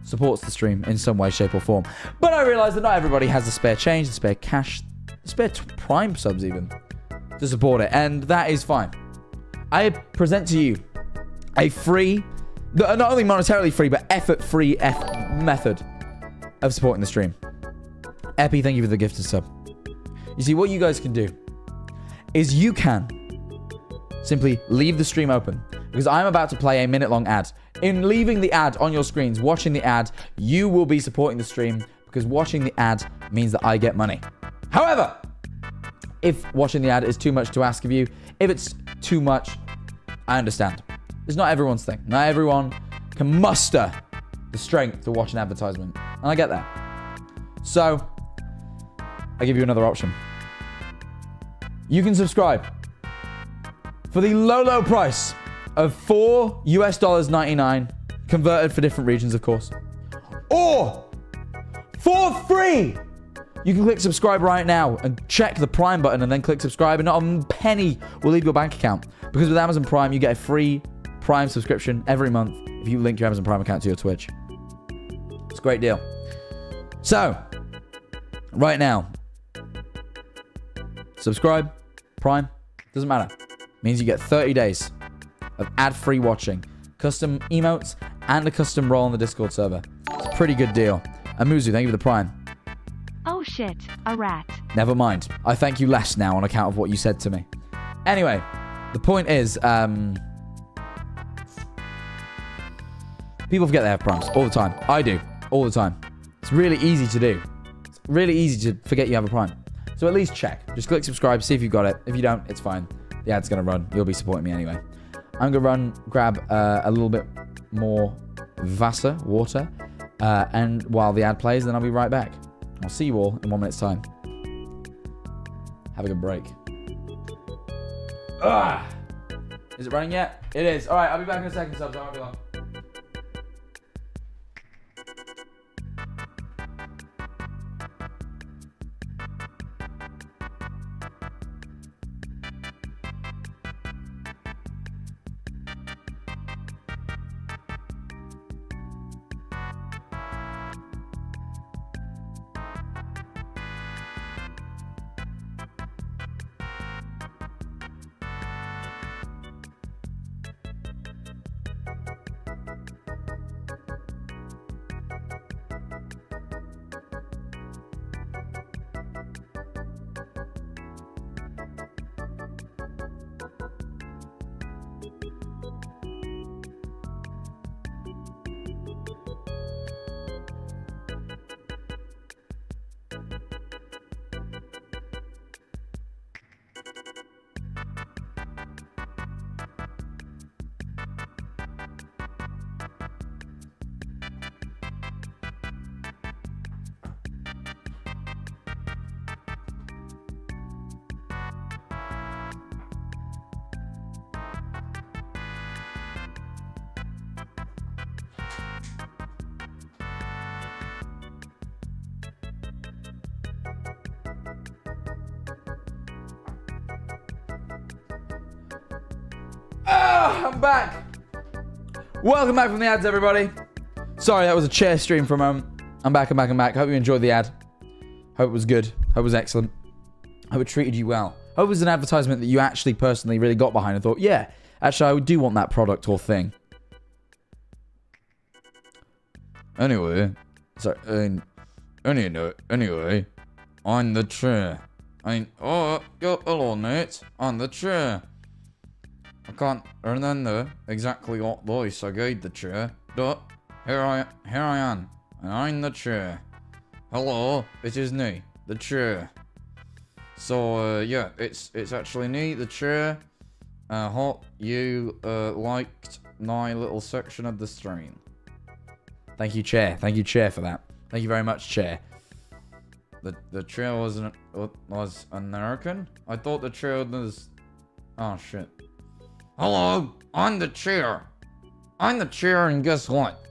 supports the stream in some way, shape, or form. But I realize that not everybody has the spare change, the spare cash, the spare Prime subs even, to support it, and that is fine. I present to you a free, not only monetarily free, but effort-free eff method of supporting the stream. Epi, thank you for the gifted sub. You see, what you guys can do is you can simply leave the stream open, because I'm about to play a minute-long ad. In leaving the ad on your screens, watching the ad, you will be supporting the stream, because watching the ad means that I get money. However, if watching the ad is too much to ask of you, if it's too much, I understand. It's not everyone's thing. Not everyone can muster the strength to watch an advertisement, and I get that. So, I give you another option. You can subscribe. For the low, low price of four US dollars ninety-nine, converted for different regions, of course. Or, for free, you can click subscribe right now and check the Prime button and then click subscribe, and not a penny will leave your bank account. Because with Amazon Prime, you get a free Prime subscription every month if you link your Amazon Prime account to your Twitch. It's a great deal. So, right now, subscribe, Prime, doesn't matter. Means you get thirty days of ad-free watching, custom emotes, and a custom role on the Discord server. It's a pretty good deal. Amuzu, thank you for the Prime. Oh shit. a rat. Never mind. I thank you less now on account of what you said to me. Anyway, the point is, um... people forget they have prompts all the time. I do. All the time. It's really easy to do. It's really easy to forget you have a prime. So at least check. Just click subscribe, see if you got it. If you don't, it's fine. The ad's going to run. You'll be supporting me anyway. I'm going to run, grab uh, a little bit more Vasa, water, uh, and while the ad plays, then I'll be right back. I'll see you all in one minute's time. Have a good break. Ah! Is it running yet? It is. All right, I'll be back in a second, subs. I won't be long. Welcome back from the ads, everybody. Sorry, that was a chair stream for a moment. I'm back, I'm back, I'm back. Hope you enjoyed the ad. Hope it was good. Hope it was excellent. Hope it treated you well. Hope it was an advertisement that you actually personally really got behind and thought, yeah, actually, I do want that product or thing. Anyway, sorry, anyway, anyway, on the chair. I, oh, go along, mate, on the chair. I can't remember exactly what voice I gave the chair, but here I here I am, and I'm the chair. Hello, it is me, the chair. So uh, yeah, it's it's actually me, the chair. I uh, hope you uh, liked my little section of the stream. Thank you, chair. Thank you, chair, for that. Thank you very much, chair. The the chair was an was American. I thought the chair was. Oh shit. Hello, I'm the chair. I'm the chair, and guess what?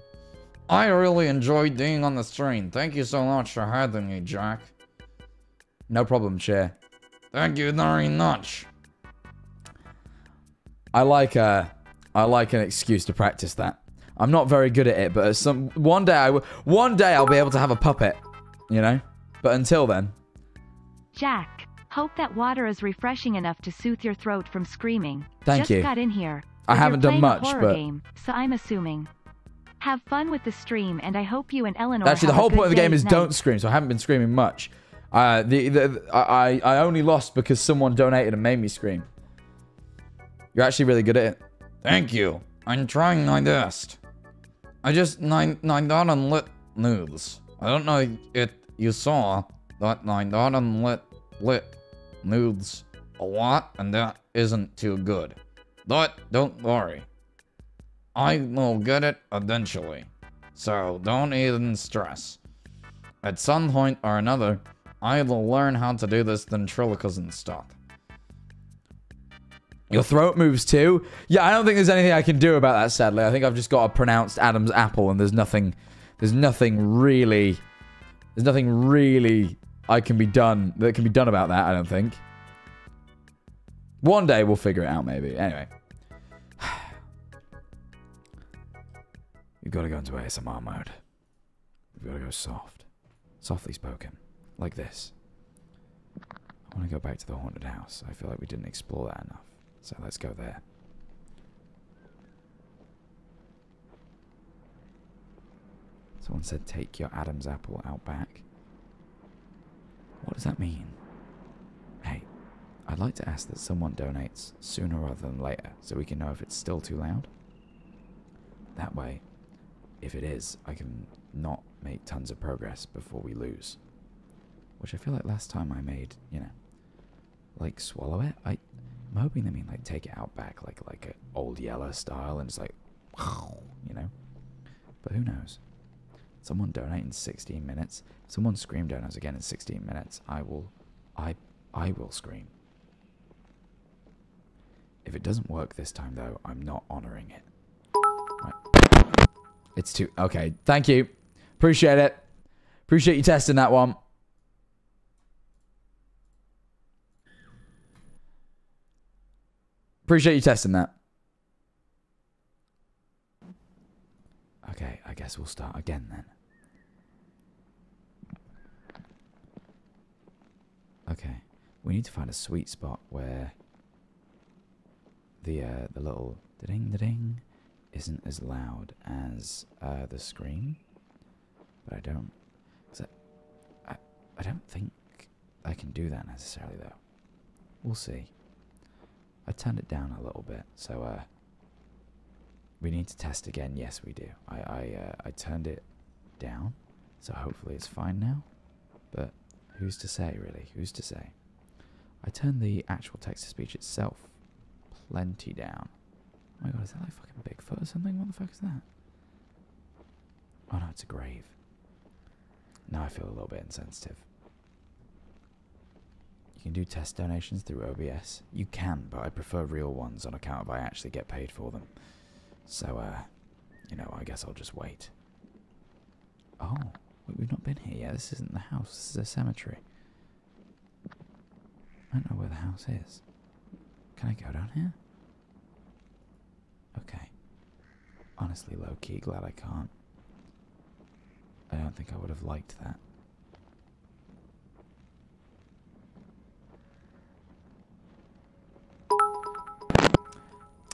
I really enjoyed being on the stream. Thank you so much for having me, Jack. No problem, chair. Thank you very much. I like uh, I like an excuse to practice that. I'm not very good at it, but at some one day I w one day I'll be able to have a puppet, you know. But until then, Jack. Hope that water is refreshing enough to soothe your throat from screaming. Thank Just you. Just got in here. I haven't done much, but... Game, so I'm assuming. Have fun with the stream, and I hope you and Eleanor Actually, have the whole point of the game is night. Don't scream, so I haven't been screaming much. Uh, the, the, the I, I only lost because someone donated and made me scream. You're actually really good at it. Thank you. I'm trying my best. I just... I'm not on lit news. I don't know if you saw that I'm not on lit... lit... moves a lot, and that isn't too good. But don't worry, I will get it eventually. So don't even stress. At some point or another, I will learn how to do this ventriloquism stuff. Your throat moves too? Yeah, I don't think there's anything I can do about that. Sadly, I think I've just got a pronounced Adam's apple, and there's nothing, there's nothing really, there's nothing really. I can be done. That can be done about that. I don't think. One day we'll figure it out. Maybe. Anyway, you've got to go into A S M R mode. You've got to go soft, softly spoken, like this. I want to go back to the haunted house. I feel like we didn't explore that enough. So let's go there. Someone said, "Take your Adam's apple out back." What does that mean? Hey, I'd like to ask that someone donates sooner rather than later so we can know if it's still too loud. That way, if it is, I can not make tons of progress before we lose. Which I feel like last time I made, you know, like swallow it. I, I'm hoping they mean like take it out back, like like an Old Yeller style, and it's like, you know. But who knows? Someone donate in sixteen minutes. Someone scream donors again in sixteen minutes. I will, I, I will scream. If it doesn't work this time though, I'm not honoring it. Right. It's too okay. Thank you. Appreciate it. Appreciate you testing that one. Appreciate you testing that. Okay, I guess we'll start again then. Okay, we need to find a sweet spot where the uh, the little da-ding da-ding isn't as loud as uh, the scream. But I don't, that, I I don't think I can do that necessarily though. We'll see. I turned it down a little bit, so uh, we need to test again. Yes, we do. I I, uh, I turned it down, so hopefully it's fine now. But who's to say, really? Who's to say? I turned the actual text-to-speech itself plenty down. Oh my god, is that like fucking Bigfoot or something? What the fuck is that? Oh no, it's a grave. Now I feel a little bit insensitive. You can do test donations through O B S. You can, but I prefer real ones on account of I actually get paid for them. So, uh, you know, I guess I'll just wait. Oh, we've not been here yet. This isn't the house. This is a cemetery. I don't know where the house is. Can I go down here? Okay. Honestly, low-key, glad I can't. I don't think I would have liked that.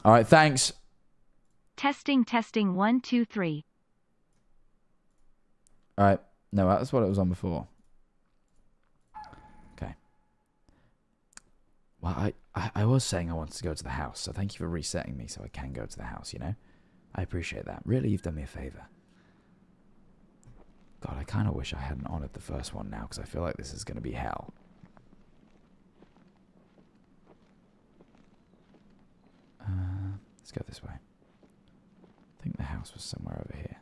All right, thanks. Testing, testing, one, two, three. All right, no, that's what it was on before. Okay. Well, I, I, I was saying I wanted to go to the house, so thank you for resetting me so I can go to the house, you know? I appreciate that. Really, you've done me a favor. God, I kind of wish I hadn't honored the first one now, because I feel like this is going to be hell. Uh, let's go this way. I think the house was somewhere over here.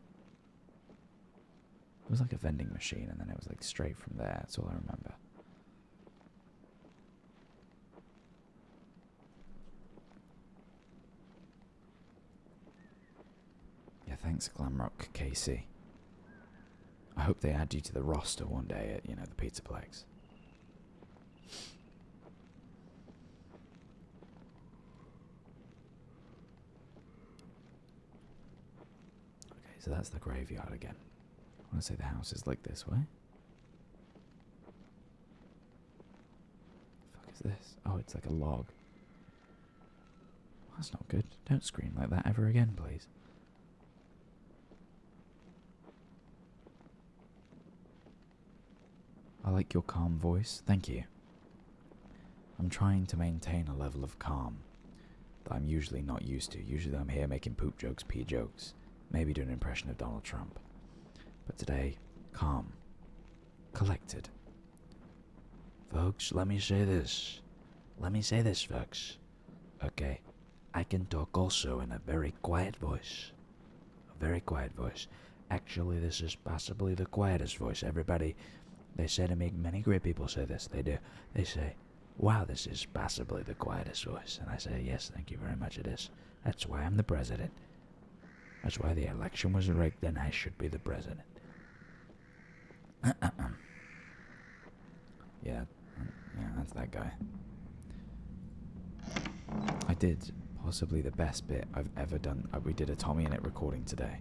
It was like a vending machine, and then it was like straight from there. That's all I remember. Yeah, thanks, Glamrock K C. I hope they add you to the roster one day at, you know, the Pizzaplex. So that's the graveyard again. I want to say the house is like this way. What the fuck is this? Oh, it's like a log. Well, that's not good. Don't scream like that ever again, please. I like your calm voice. Thank you. I'm trying to maintain a level of calm that I'm usually not used to. Usually I'm here making poop jokes, pee jokes. Maybe do an impression of Donald Trump. But today, calm. Collected. Folks, let me say this. Let me say this, folks. Okay. I can talk also in a very quiet voice. A very quiet voice. Actually, this is possibly the quietest voice. Everybody, they say to me, many great people say this. They do. They say, wow, this is possibly the quietest voice. And I say, yes, thank you very much, it is. That's why I'm the president. That's why the election was rigged, and I should be the president. yeah, yeah, that's that guy. I did possibly the best bit I've ever done. We did a TommyInnit recording today,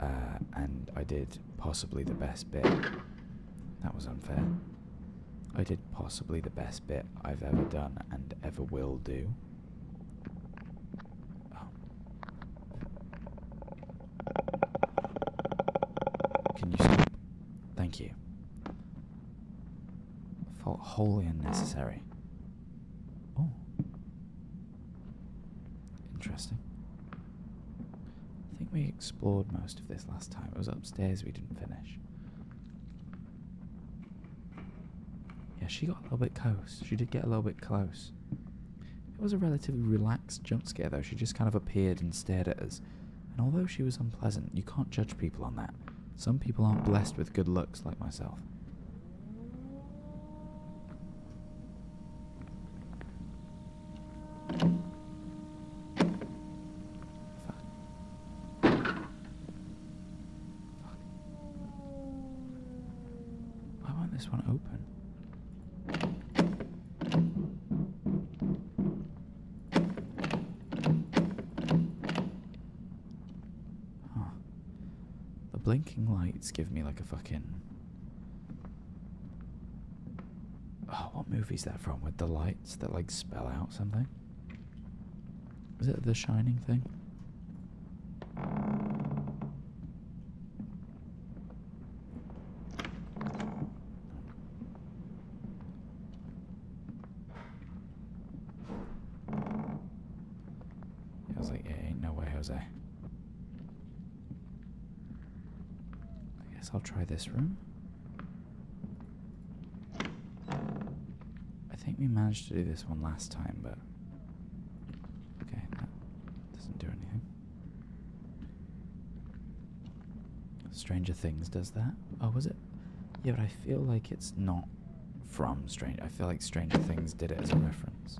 uh, and I did possibly the best bit. That was unfair. I did possibly the best bit I've ever done and ever will do. Can you stop? Thank you. Felt wholly unnecessary. Oh. Interesting. I think we explored most of this last time. It was upstairs we didn't finish. Yeah, she got a little bit close. She did get a little bit close. It was a relatively relaxed jump scare though. She just kind of appeared and stared at us. And although she was unpleasant, you can't judge people on that. Some people aren't blessed with good looks like myself. Lights give me like a fucking... Oh, what movie is that from with the lights that like spell out something? Is it the Shining thing? I was like, yeah, ain't no way, Jose. I'll try this room. I think we managed to do this one last time, but... Okay, that doesn't do anything. Stranger Things does that. Oh, was it? Yeah, but I feel like it's not from Stranger... I feel like Stranger Things did it as a reference.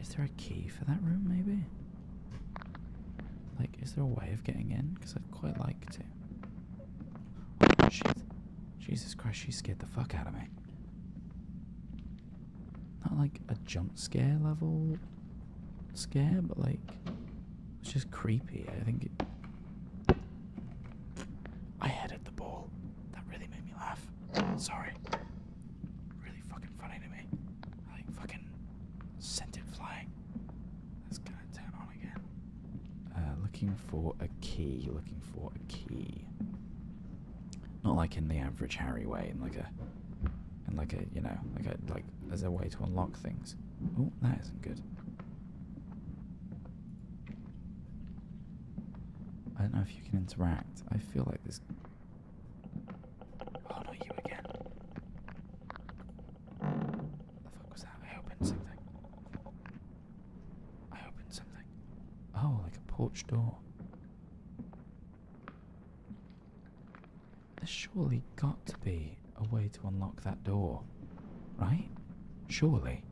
Is there a key for that room, maybe? Like, is there a way of getting in? Because I'd quite like to. Shit. Jesus Christ, she scared the fuck out of me. Not like a jump scare level scare, but like, it's just creepy. I think it... I headed the ball. That really made me laugh. Sorry. Really fucking funny to me. I like fucking sent it flying. That's gonna turn on again. Uh, looking for a key, looking for a key. Not like in the average Harry way, in like a, in like a, you know, like a, like as a way to unlock things. Oh, that isn't good. I don't know if you can interact. I feel like this. Oh, not you again. What the fuck was that? I opened something. I opened something. Oh, like a porch door. There's surely got to be a way to unlock that door, right? Surely.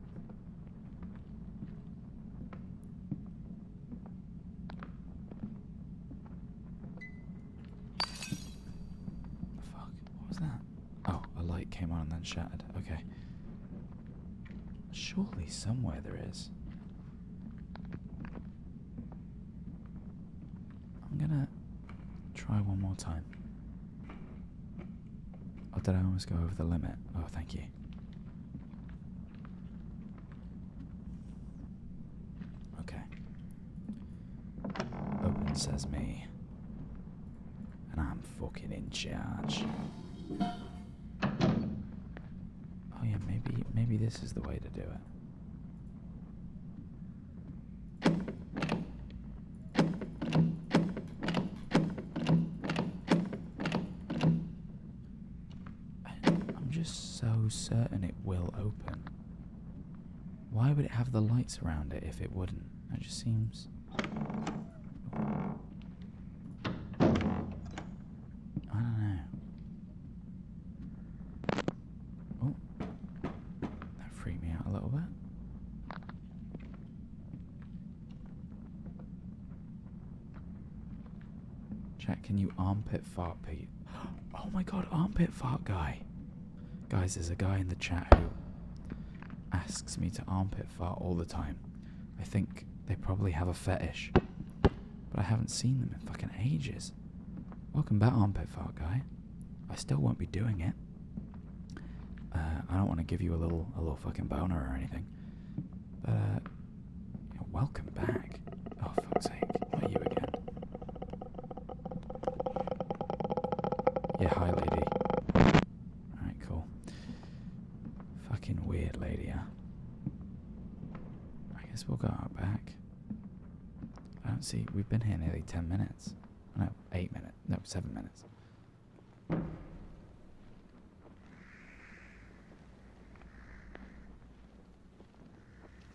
The fuck? What was that? Oh, a light came on and then shattered. Okay. Surely somewhere there is. I'm gonna try one more time. Oh, did I almost go over the limit? Oh, thank you. Okay. Open says me. And I'm fucking in charge. Oh yeah, maybe, maybe this is the way to do it. Certain it will open. Why would it have the lights around it if it wouldn't? That just seems... I don't know. Oh, that freaked me out a little bit. Jack, can you armpit fart, Pete? Oh my god, armpit fart guy! Guys, there's a guy in the chat who asks me to armpit fart all the time. I think they probably have a fetish. But I haven't seen them in fucking ages. Welcome back, armpit fart guy. I still won't be doing it. Uh, I don't want to give you a little a little fucking boner or anything. But, uh, yeah, welcome back. Oh, fuck's sake. Not you again. Yeah, hi, lady. Fucking weird lady, huh? I guess we'll go out back. I don't see, we've been here nearly ten minutes. No, eight minutes. No, seven minutes. I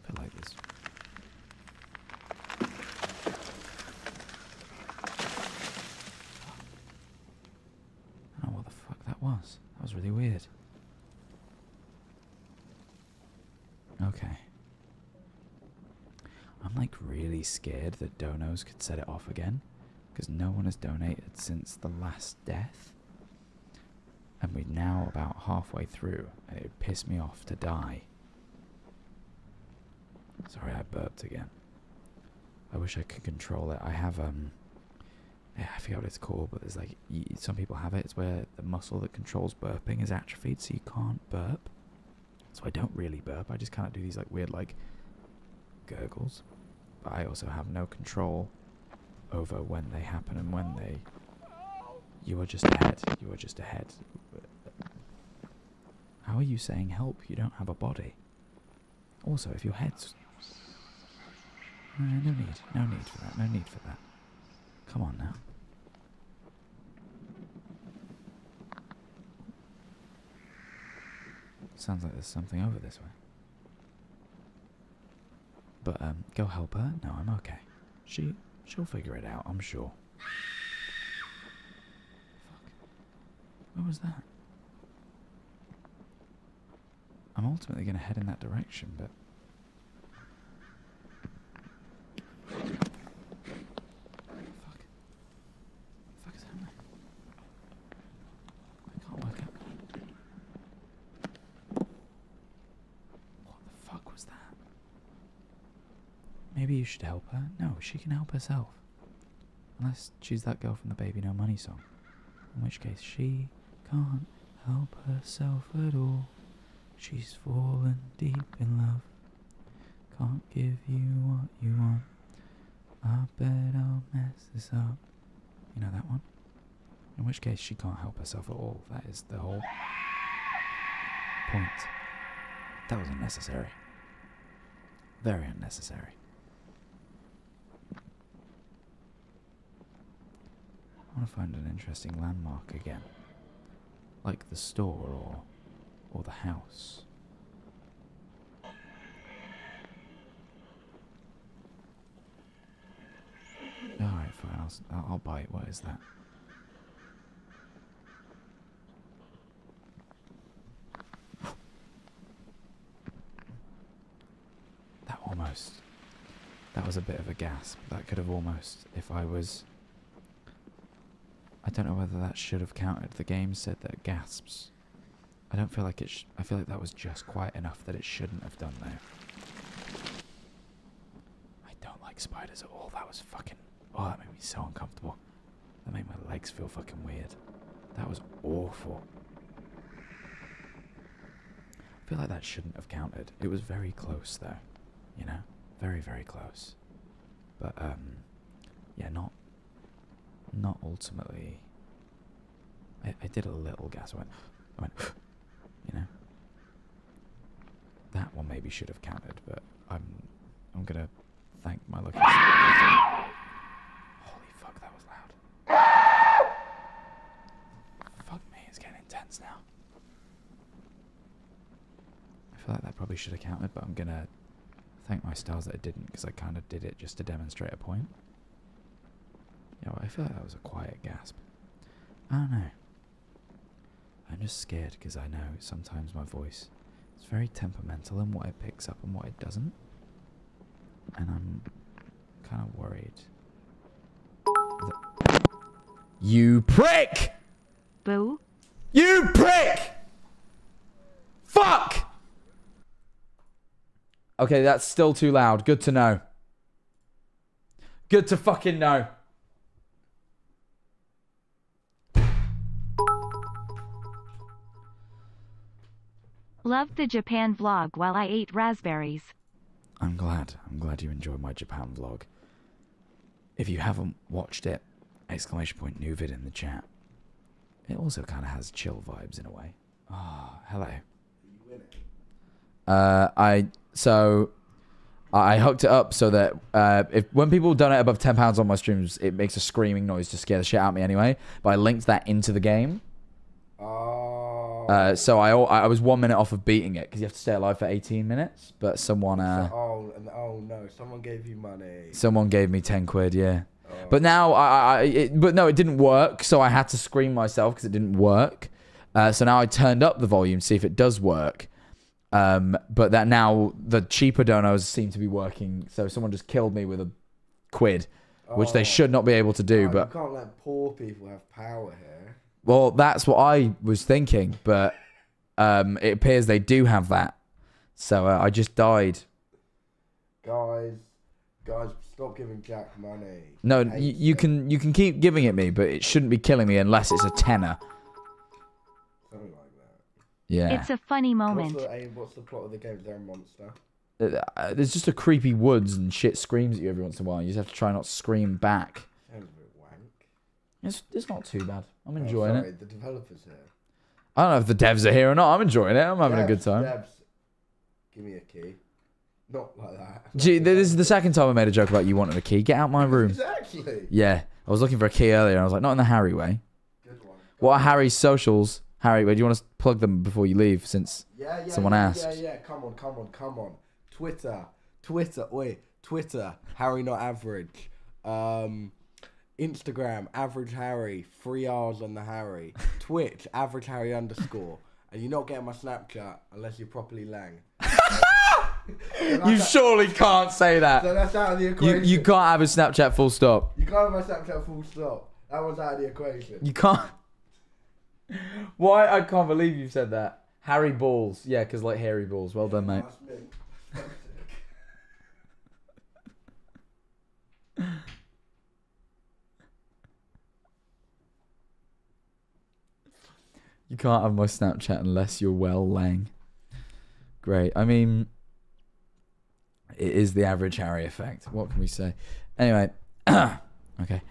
feel like this. I don't know what the fuck that was. That was really weird. Okay. I'm like really scared that donos could set it off again, because no one has donated since the last death. And we're now about halfway through, and it would piss me off to die. Sorry, I burped again. I wish I could control it. I have, um, yeah, I forget what it's called, but there's like, some people have it. It's where the muscle that controls burping is atrophied, so you can't burp. So I don't really burp, I just kind of do these like weird like gurgles. But I also have no control over when they happen and when they... You are just ahead, you are just ahead. How are you saying help? You don't have a body. Also, if your head's... No, no need, no need for that, no need for that. Come on now. Sounds like there's something over this way. But, um, go help her. No, I'm okay. She, she'll figure it out, I'm sure. Fuck. Where was that? I'm ultimately going to head in that direction, but... Maybe you should help her. No, she can help herself. Unless she's that girl from the Baby No Money song. In which case, she can't help herself at all. She's fallen deep in love. Can't give you what you want. I bet I'll mess this up. You know that one? In which case, she can't help herself at all. That is the whole point. That was unnecessary. Very unnecessary. I want to find an interesting landmark again, like the store or or the house. Alright, fine, I'll, I'll buy it. What is that? That almost... That was a bit of a gasp. That could have almost... If I was... I don't know whether that should have counted. The game said that it gasps. I don't feel like it sh I feel like that was just quite enough that it shouldn't have done though. I don't like spiders at all. That was fucking... Oh, that made me so uncomfortable. That made my legs feel fucking weird. That was awful. I feel like that shouldn't have counted. It was very close though. You know? Very, very close. But, um... yeah, not... Not ultimately. I, I did a little gasp. I went, I went, you know. That one maybe should have counted, but I'm, I'm gonna thank my lucky. Holy fuck, that was loud. Fuck me, it's getting intense now. I feel like that probably should have counted, but I'm gonna thank my stars that it didn't, because I kind of did it just to demonstrate a point. Yeah, well, I feel like that was a quiet gasp. I don't know. I'm just scared because I know sometimes my voice is very temperamental in what it picks up and what it doesn't. And I'm kind of worried. You prick! Boo? You prick! Fuck! Okay, that's still too loud. Good to know. Good to fucking know. Loved the Japan vlog while I ate raspberries. I'm glad. I'm glad you enjoyed my Japan vlog. If you haven't watched it, exclamation point new vid in the chat. It also kind of has chill vibes in a way. Ah, oh, hello. Are you in it? Uh, I so I hooked it up so that uh, if when people donate above ten pounds on my streams, it makes a screaming noise to scare the shit out of me anyway. But I linked that into the game. Oh. Uh, so I I was one minute off of beating it because you have to stay alive for eighteen minutes. But someone uh, oh oh no, someone gave you money. Someone gave me ten quid, yeah. Oh. But now I I it, but no, it didn't work. So I had to scream myself because it didn't work. Uh, so now I turned up the volume to see if it does work. Um, but that now the cheaper donos seem to be working. So someone just killed me with a quid, oh, which they should not be able to do. No, but you can't let poor people have power here. Well, that's what I was thinking, but um, it appears they do have that. So uh, I just died. Guys, guys, stop giving Jack money. No, you, you can you can keep giving it me, but it shouldn't be killing me unless it's a tenner. Yeah. It's a funny moment. What's the, what's the plot of the game? Is there a monster? Uh, there's just a creepy woods and shit screams at you every once in a while. You just have to try not to scream back. Sounds a bit wank. It's, it's not too bad. I'm enjoying oh, sorry, it. The developers here. I don't know if the devs are here or not. I'm enjoying it. I'm having devs, a good time. Devs. Give me a key. Not like that. Gee, this is the second time I made a joke about you wanting a key. Get out my room. Exactly. Yeah. I was looking for a key earlier and I was like, not in the Harry way. Good one. What are Harry's socials? Harry, do you want to plug them before you leave since yeah, yeah, someone yeah, asked? Yeah, yeah, come on, come on, come on. Twitter, Twitter, wait, Twitter, Harry Not Average. Um, Instagram, Average Harry, three R's on the Harry. Twitch, Average Harry underscore. And you're not getting my Snapchat unless you're properly lang. So you surely can't say that. So that's out of the equation. You, you can't have a Snapchat full stop. You can't have a Snapchat full stop. That one's out of the equation. You can't. Why? I can't believe you said that. Harry Balls. Yeah, because like hairy balls. Well yeah, done, mate. You can't have my Snapchat unless you're well lang. Great. I mean, it is the average Harry effect. What can we say? Anyway. Okay.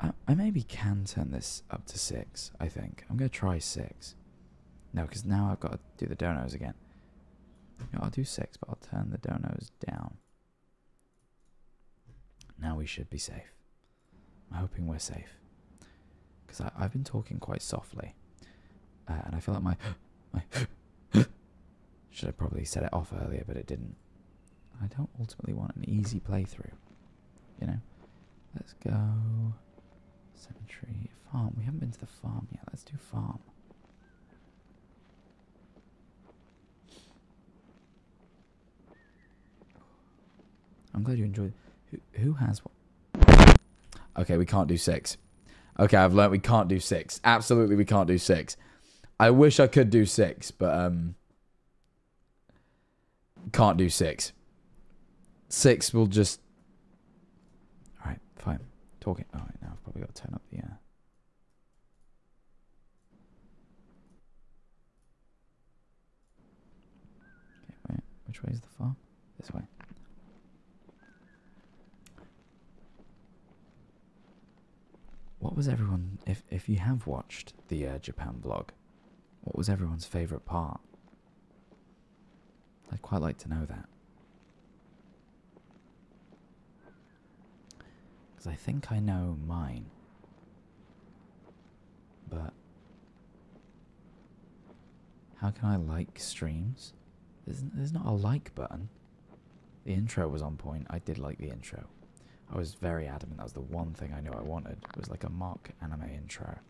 I, I maybe can turn this up to six, I think. I'm going to try six. No, because now I've got to do the donos again. No, I'll do six, but I'll turn the donos down. Now we should be safe. I'm hoping we're safe. Because I've been talking quite softly. Uh, and I feel like my... my should have probably set it off earlier, but it didn't. I don't ultimately want an easy playthrough. You know? Let's go... Cemetery, farm. We haven't been to the farm yet. Let's do farm. I'm glad you enjoyed. Who, who has what? Okay, we can't do six. Okay, I've learned we can't do six. Absolutely, we can't do six. I wish I could do six, but um, can't do six. Six will just. All right, fine. Talking. All right, now I've probably got to turn up the air. Okay, wait. Which way is the farm? This way. What was everyone? If if you have watched the uh, Japan vlog, what was everyone's favourite part? I'd quite like to know that. Because I think I know mine, but how can I like streams? There's, there's not a like button. The intro was on point. I did like the intro. I was very adamant. That was the one thing I knew I wanted. It was like a mock anime intro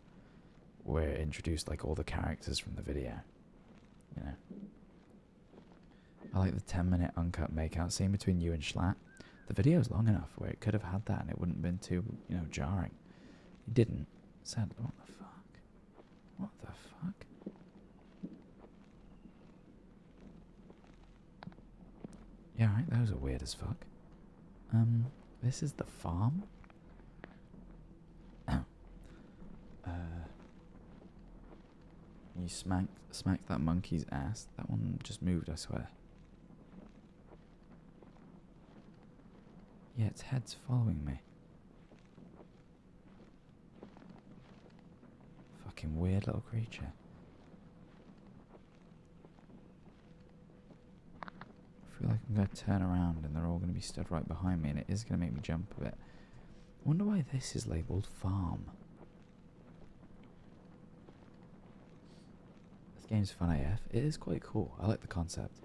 where it introduced like all the characters from the video. You know, I like the ten minute uncut makeout scene between you and Schlatt. The video's long enough where it could have had that and it wouldn't have been too, you know, jarring. It didn't. Sad. What the fuck? What the fuck? Yeah, right, those are weird as fuck. Um, this is the farm? uh, you smacked, smacked that monkey's ass. That one just moved, I swear. Yeah, its head's following me. Fucking weird little creature. I'm going to turn around and they're all going to be stood right behind me, and it is going to make me jump a bit. I wonder why this is labelled farm. This game's fun A F. It is quite cool. I like the concept.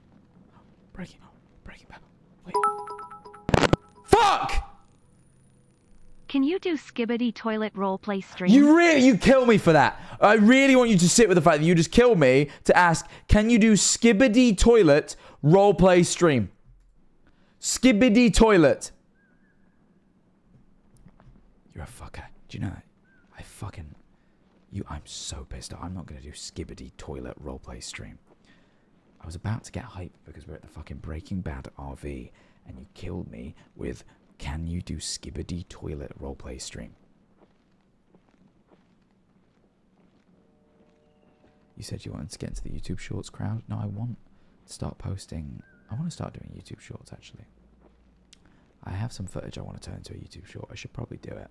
Oh, breaking up. Breaking back. Wait. Fuck! Can you do skibbity toilet roleplay stream? You really, you kill me for that. I really want you to sit with the fact that you just kill me to ask, can you do skibbity toilet roleplay stream? Skibbity toilet. You're a fucker. Do you know that? I fucking... You, I'm so pissed off. I'm not going to do skibbity toilet roleplay stream. I was about to get hype because we're at the fucking Breaking Bad R V and you killed me with, can you do skibbity toilet roleplay stream? You said you wanted to get into the YouTube Shorts crowd. No, I want to start posting. I want to start doing YouTube Shorts, actually. I have some footage I want to turn into a YouTube Short. I should probably do it.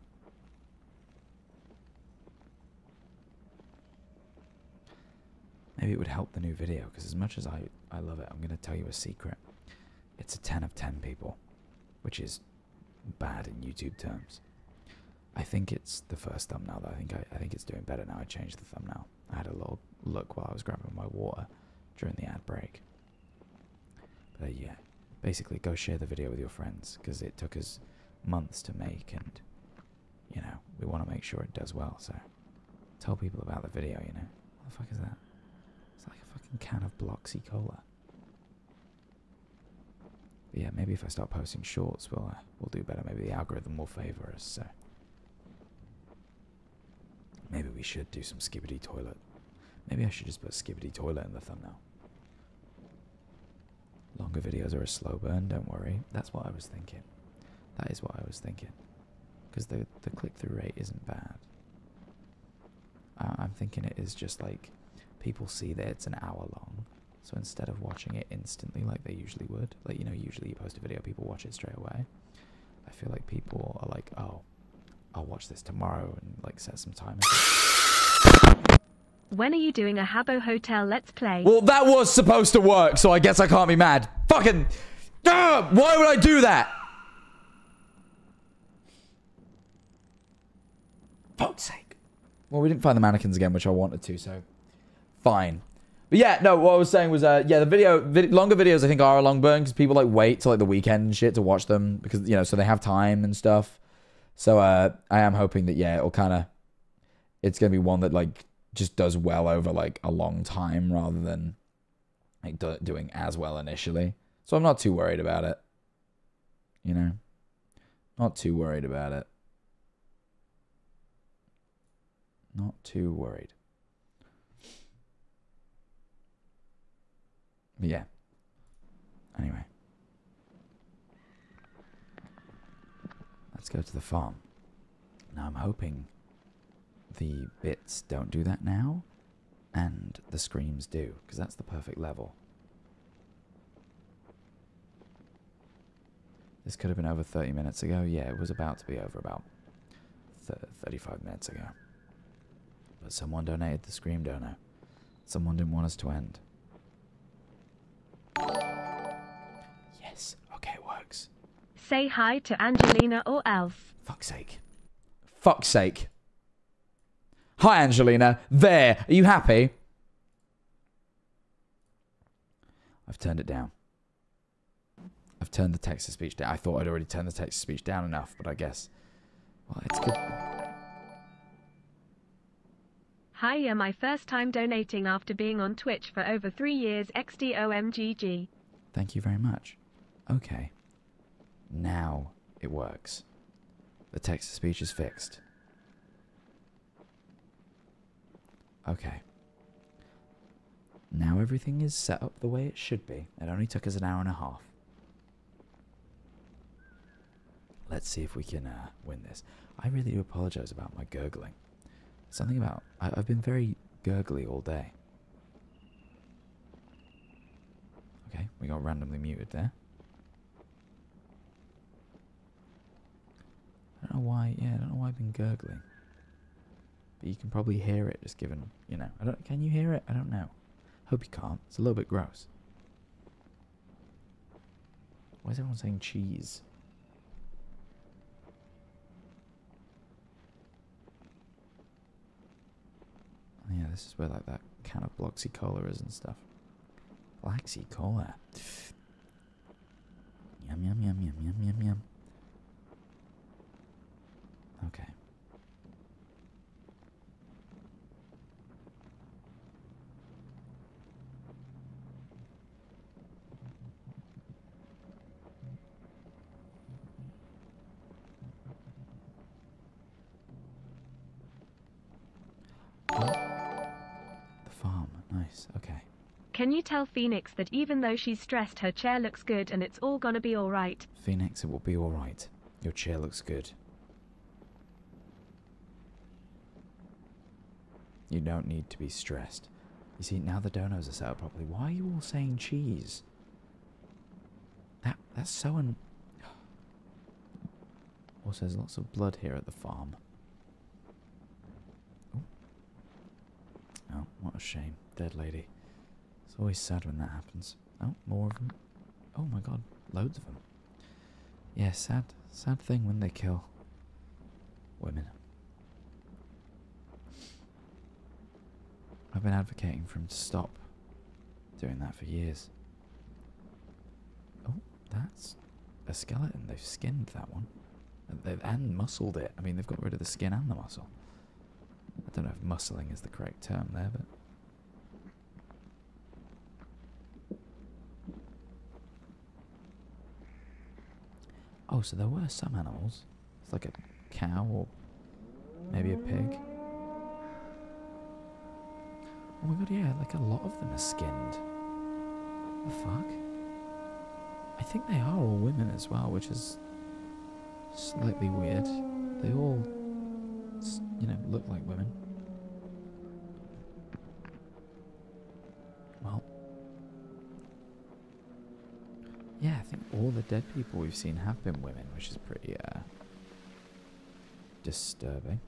Maybe it would help the new video, because as much as I, I love it, I'm going to tell you a secret. It's a ten of ten people, which is bad in YouTube terms. I think it's the first thumbnail though. I think I, I think it's doing better now. I changed the thumbnail. I had a little look while I was grabbing my water during the ad break. But uh, yeah, basically go share the video with your friends, because it took us months to make, and you know, we want to make sure it does well. So tell people about the video, you know. What the fuck is that? It's like a fucking can of Bloxy Cola. But yeah, maybe if I start posting shorts, we'll, uh, we'll do better. Maybe the algorithm will favor us, so... Maybe we should do some skibbity toilet. Maybe I should just put skibbity toilet in the thumbnail. Longer videos are a slow burn, don't worry. That's what I was thinking. That is what I was thinking. Because the, the click-through rate isn't bad. Uh, I'm thinking it is just like... People see that it's an hour long, so instead of watching it instantly like they usually would, like, you know, usually you post a video, people watch it straight away. I feel like people are like, oh, I'll watch this tomorrow and like set some time. When are you doing a Habbo Hotel Let's Play? Well, that was supposed to work, so I guess I can't be mad. Fucking, ah, why would I do that? Fuck's sake. Well, we didn't find the mannequins again, which I wanted to, so... Fine. But yeah, no, what I was saying was, uh, yeah, the video, vid longer videos I think are a long burn because people like wait till like the weekend and shit to watch them because, you know, so they have time and stuff. So uh, I am hoping that, yeah, it'll kind of, it's going to be one that like just does well over like a long time rather than like do doing as well initially. So I'm not too worried about it, you know, not too worried about it. Not too worried. But yeah. Anyway. Let's go to the farm. Now I'm hoping the bits don't do that now and the screams do, because that's the perfect level. This could have been over thirty minutes ago. Yeah, it was about to be over about thirty-five minutes ago. But someone donated the scream donor. Someone didn't want us to end. Yes. Okay, it works. Say hi to Angelina or else. Fuck's sake. Fuck's sake. Hi, Angelina. There. Are you happy? I've turned it down. I've turned the text-to-speech down. I thought I'd already turned the text-to-speech down enough, but I guess... Well, it's good. Hiya, my first time donating after being on Twitch for over three years. X D O M G G. Thank you very much. Okay. Now it works. The text-to-speech is fixed. Okay. Now everything is set up the way it should be. It only took us an hour and a half. Let's see if we can uh, win this. I really do apologize about my gurgling. Something about... I, I've been very gurgly all day. Okay, we got randomly muted there. I don't know why... Yeah, I don't know why I've been gurgling. But you can probably hear it just given... You know, I don't... Can you hear it? I don't know. Hope you can't. It's a little bit gross. Why is everyone saying cheese? Yeah, this is where like that can of Bloxy Cola is and stuff. Bloxy Cola. Yum, yum, yum, yum, yum, yum, yum. Okay. Can you tell Phoenix that even though she's stressed, her chair looks good and it's all gonna be alright? Phoenix, it will be alright. Your chair looks good. You don't need to be stressed. You see, now the donuts are set up properly. Why are you all saying cheese? That that's so un... Also, there's lots of blood here at the farm. Ooh. Oh, what a shame. Dead lady. It's always sad when that happens. Oh, more of them. Oh my god, loads of them. Yeah, sad, sad thing when they kill women. I've been advocating for him to stop doing that for years. Oh, that's a skeleton. They've skinned that one. And they've and muscled it. I mean, they've got rid of the skin and the muscle. I don't know if muscling is the correct term there, but... Oh, so there were some animals. It's like a cow or maybe a pig. Oh my god, yeah, like a lot of them are skinned. What the fuck? I think they are all women as well, which is slightly weird. They all, you know, look like women. Well... Yeah, I think all the dead people we've seen have been women, which is pretty, uh, disturbing.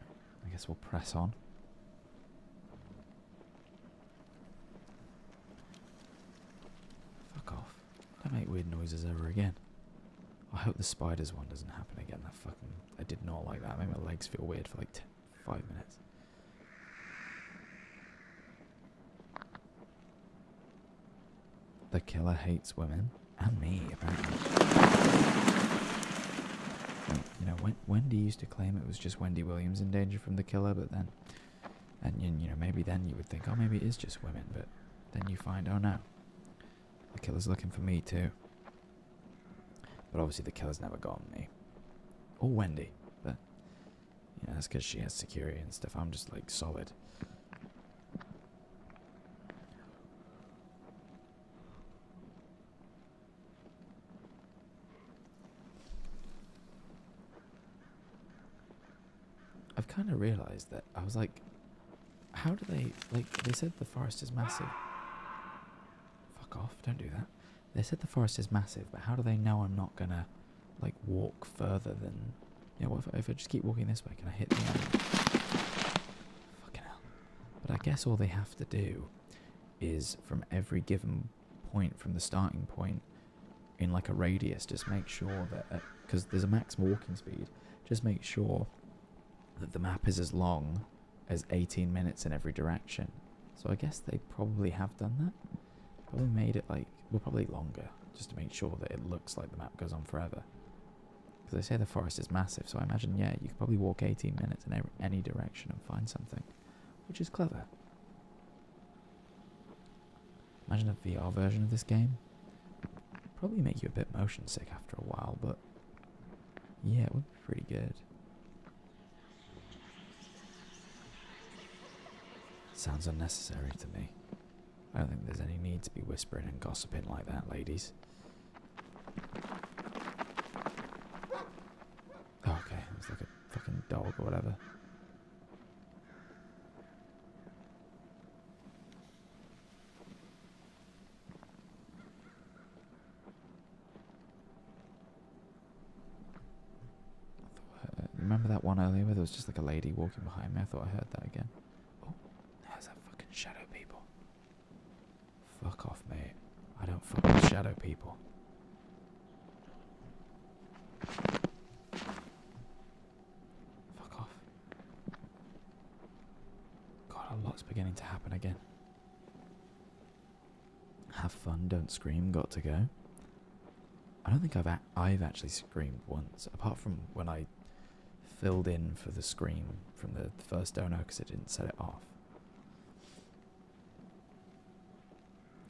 I guess we'll press on. Fuck off. Don't make weird noises ever again. I hope the spiders one doesn't happen again. That fucking... I did not like that. I made my legs feel weird for like t five minutes. The killer hates women and me, apparently. You know, when, Wendy used to claim it was just Wendy Williams in danger from the killer, but then, and you know, maybe then you would think, oh, maybe it is just women, but then you find, oh no, the killer's looking for me too. But obviously, the killer's never gotten me or Wendy, but you know, that's because she has security and stuff. I'm just like solid. I've kind of realised that, I was like, how do they, like, they said the forest is massive. Fuck off, don't do that. They said the forest is massive, but how do they know I'm not gonna, like, walk further than, you know, what if, if I just keep walking this way, can I hit the animal? Fucking hell. But I guess all they have to do is, from every given point, from the starting point, in, like, a radius, just make sure that, because there's a maximum walking speed, just make sure... that the map is as long as eighteen minutes in every direction. So I guess they probably have done that. Probably made it like, well, probably longer, just to make sure that it looks like the map goes on forever. Because they say the forest is massive, so I imagine, yeah, you could probably walk eighteen minutes in any direction and find something, which is clever. Imagine a V R version of this game. It'd probably make you a bit motion sick after a while, but yeah, it would be pretty good. Sounds unnecessary to me. I don't think there's any need to be whispering and gossiping like that, ladies. Oh, okay, it was like a fucking dog or whatever. I thought, uh, remember that one earlier where there was just like a lady walking behind me? I thought I heard that again. Shadow people. Fuck off, people. Fuck off. God, a lot's beginning to happen again. Have fun, don't scream, got to go. I don't think I've a I've actually screamed once, apart from when I filled in for the scream from the first donor because it didn't set it off.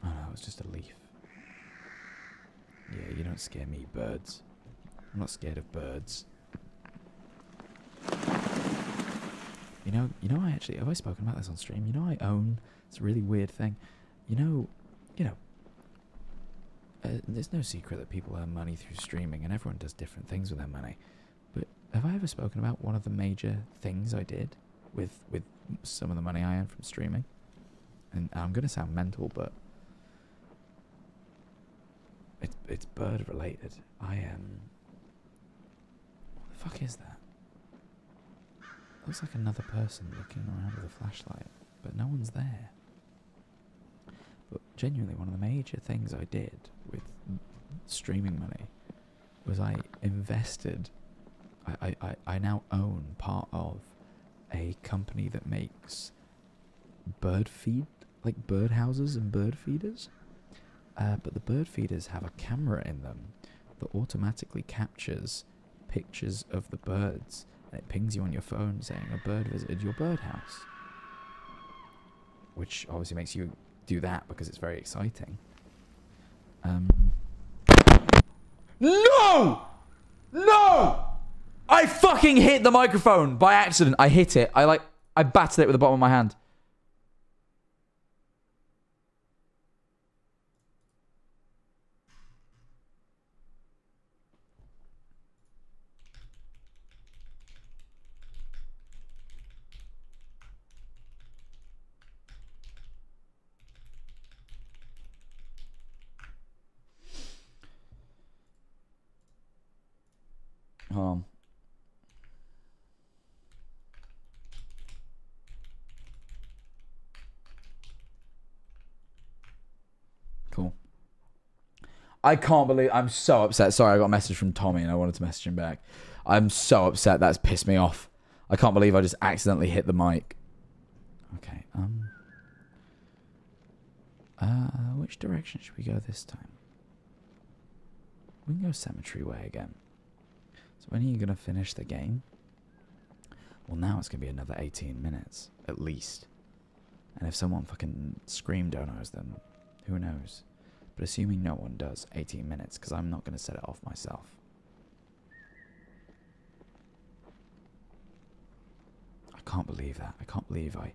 Oh no, it was just a leaf. Yeah, you don't scare me, birds. I'm not scared of birds. You know, you know, I actually, have I spoken about this on stream? You know, I own, it's a really weird thing. You know, you know, uh, there's no secret that people earn money through streaming and everyone does different things with their money. But have I ever spoken about one of the major things I did with, with some of the money I earned from streaming? And I'm going to sound mental, but it's, it's bird related. I am... Um, what the fuck is that? Looks like another person looking around with a flashlight, but no one's there. But genuinely, one of the major things I did with streaming money was I invested... I, I, I now own part of a company that makes bird feed, like bird houses and bird feeders. Uh, but the bird feeders have a camera in them that automatically captures pictures of the birds, and it pings you on your phone saying a bird visited your birdhouse. Which obviously makes you do that because it's very exciting. Um. No! No! I fucking hit the microphone by accident. I hit it. I like, I battered it with the bottom of my hand. Hold on. Cool. I can't believe I'm so upset. Sorry, I got a message from Tommy and I wanted to message him back. I'm so upset. That's pissed me off. I can't believe I just accidentally hit the mic. Okay. Um. Uh, which direction should we go this time? We can go cemetery way again. So when are you gonna finish the game? Well, now it's gonna be another eighteen minutes at least. And if someone fucking scream donos, then who knows? But assuming no one does, eighteen minutes, because I'm not going to set it off myself. I can't believe that. I can't believe I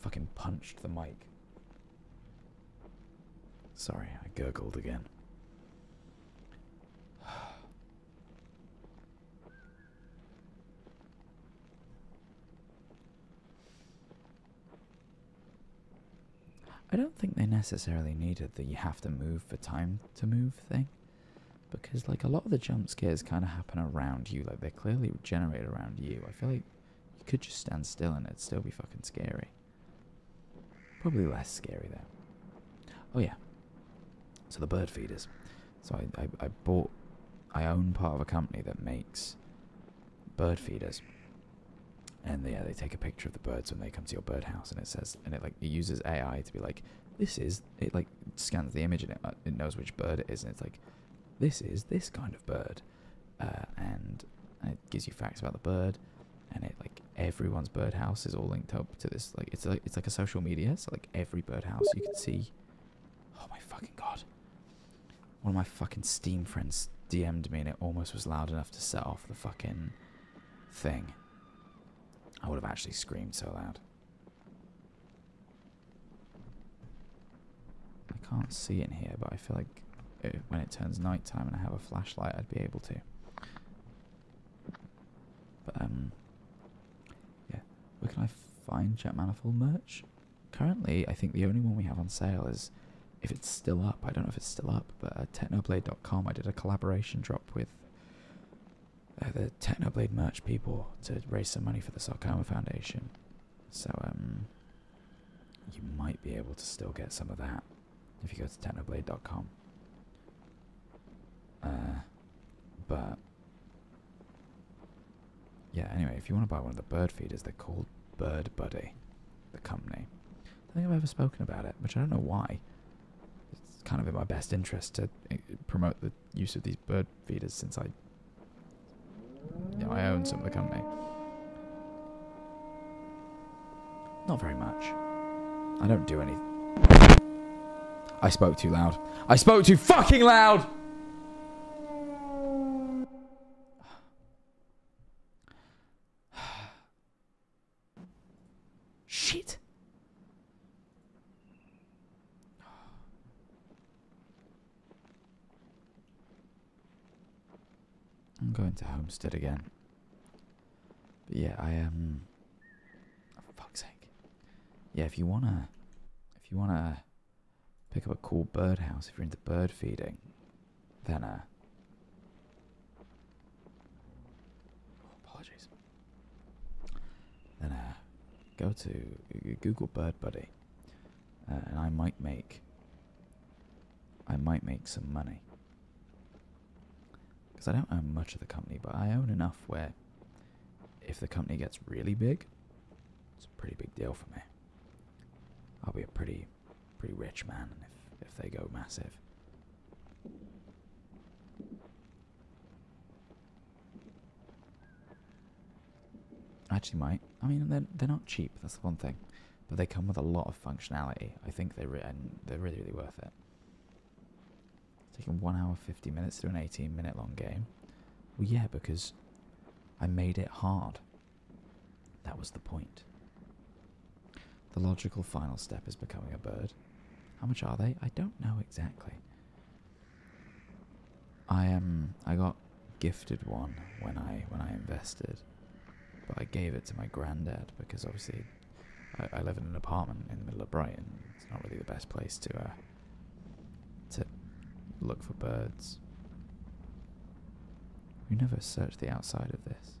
fucking punched the mic. Sorry, I gurgled again. I don't think they necessarily needed the you have to move for time to move thing, because like a lot of the jump scares kind of happen around you, like they're clearly generated around you. I feel like you could just stand still and it'd still be fucking scary. Probably less scary though. Oh yeah, so the bird feeders. So I, I, I bought, I own part of a company that makes bird feeders. And they, yeah, they take a picture of the birds when they come to your birdhouse, and it says, and it like it uses A I to be like, this is it. Like scans the image and it, uh, it knows which bird it is, and it's like, this is this kind of bird, uh, and, and it gives you facts about the bird, and it like everyone's birdhouse is all linked up to this. Like it's like it's like a social media, so like every birdhouse you can see. Oh my fucking god! One of my fucking Steam friends D M'd me, and it almost was loud enough to set off the fucking thing. I would have actually screamed so loud. I can't see in here, but I feel like it, when it turns nighttime and I have a flashlight, I'd be able to. But, um, yeah. Where can I find Jack Manifold merch? Currently, I think the only one we have on sale is, if it's still up, I don't know if it's still up, but uh, Technoblade dot com, I did a collaboration drop with Uh, the Technoblade merch people to raise some money for the Sarcoma Foundation, so um, you might be able to still get some of that if you go to technoblade dot com. Uh, but yeah, anyway, if you want to buy one of the bird feeders, they're called Bird Buddy, the company. I don't think I've ever spoken about it, which I don't know why. It's kind of in my best interest to promote the use of these bird feeders, since I, you know, I own some of the company. Not very much. I don't do anything. I spoke too loud. I spoke too fucking loud! Shit. I'm going to Homestead again. But yeah, I am... Um, oh, for fuck's sake. Yeah, if you wanna... If you wanna... pick up a cool birdhouse if you're into bird feeding, then uh oh, apologies. Then uh go to Google Bird Buddy, uh, and I might make I might make some money, because I don't own much of the company, but I own enough where if the company gets really big, it's a pretty big deal for me. I'll be a pretty pretty rich man if, if they go massive. Actually might. I mean, they're, they're not cheap, that's the one thing. But they come with a lot of functionality. I think they re and they're really, really worth it. It's taking one hour fifty minutes to do an eighteen minute long game. Well, yeah, because I made it hard. That was the point. The logical final step is becoming a bird. How much are they? I don't know exactly. I um I got gifted one when I when I invested, but I gave it to my granddad because obviously I, I live in an apartment in the middle of Brighton. It's not really the best place to uh to look for birds. We never searched the outside of this,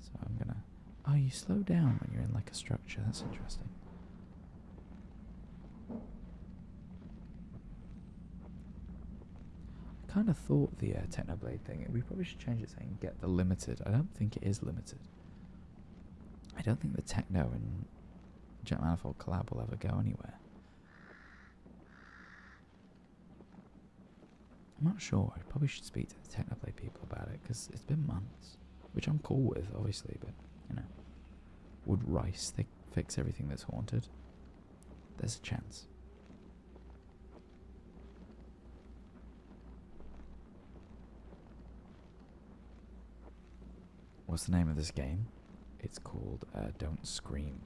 so I'm gonna. Oh, you slow down when you're in, like, a structure. That's interesting. I kind of thought the uh, Technoblade thing, we probably should change it saying get the limited. I don't think it is limited. I don't think the Techno and Jack Manifold collab will ever go anywhere. I'm not sure. I probably should speak to the Technoblade people about it, because it's been months, which I'm cool with, obviously, but... you know, would Rice they fix everything that's haunted? There's a chance. What's the name of this game? It's called uh, Don't Scream.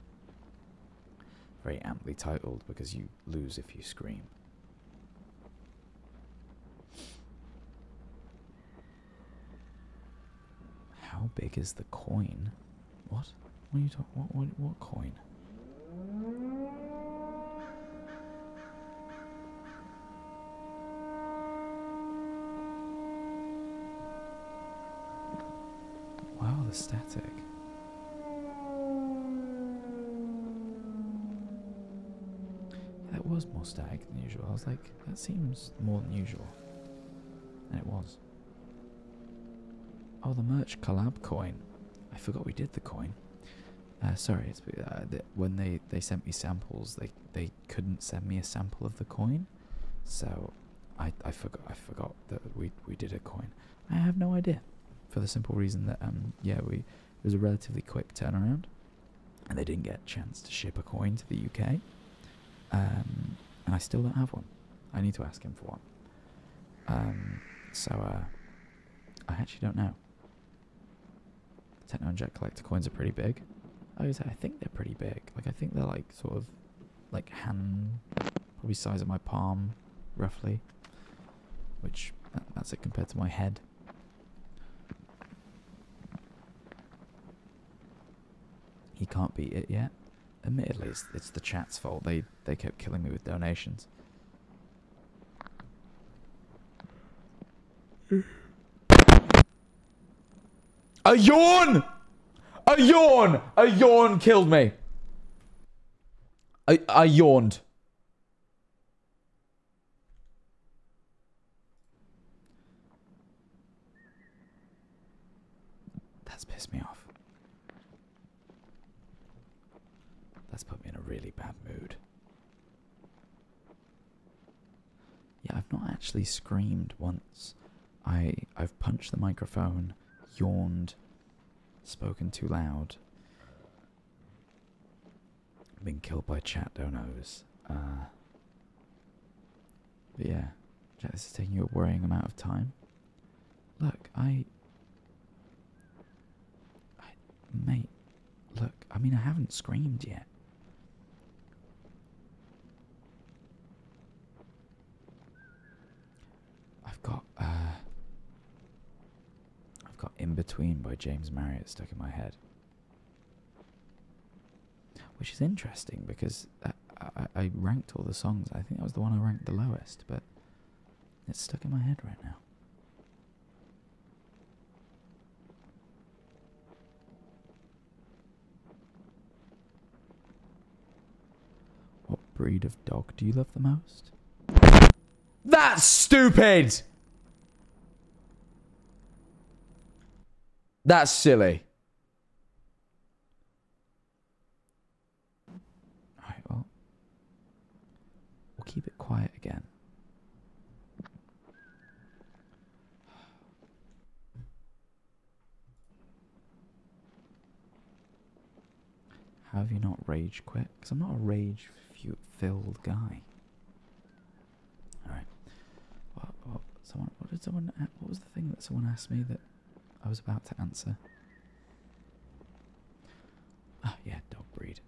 Very amply titled, because you lose if you scream. How big is the coin? What? What are you talking? What, what? What coin? Wow, the static. Yeah, that was more static than usual. I was like, that seems more than usual, and it was. Oh, the merch collab coin. I forgot we did the coin. Uh, sorry, it's, uh, the, when they, they sent me samples, they, they couldn't send me a sample of the coin, so I I forgot I forgot that we we did a coin. I have no idea, for the simple reason that um yeah we it was a relatively quick turnaround, and they didn't get a chance to ship a coin to the U K, um and I still don't have one. I need to ask him for one. Um, so uh, I actually don't know. Techno and Jet Collector coins are pretty big. I was I think they're pretty big. Like, I think they're like sort of like hand, probably size of my palm, roughly. Which that, that's it compared to my head. He can't beat it yet. Admittedly, it's, it's the chat's fault. They they kept killing me with donations. A yawn! A yawn! A yawn killed me. I, I yawned. That's put me in a really bad mood. Yeah, I've not actually screamed once. I, I've punched the microphone, yawned, spoken too loud, been killed by chat donos. Uh, but yeah, Jack, this is taking you a worrying amount of time. Look, I... I... Mate, look, I mean, I haven't screamed yet. I've got, uh... I've got In Between by James Marriott stuck in my head. Which is interesting, because that, I, I ranked all the songs. I think that was the one I ranked the lowest, but it's stuck in my head right now. What breed of dog do you love the most? That's stupid! That's silly. Keep it quiet again. How have you not rage quit? Because I'm not a rage filled guy. Alright. What, what, someone, what did someone, what was the thing that someone asked me that I was about to answer? Ah, oh, yeah, dog breed.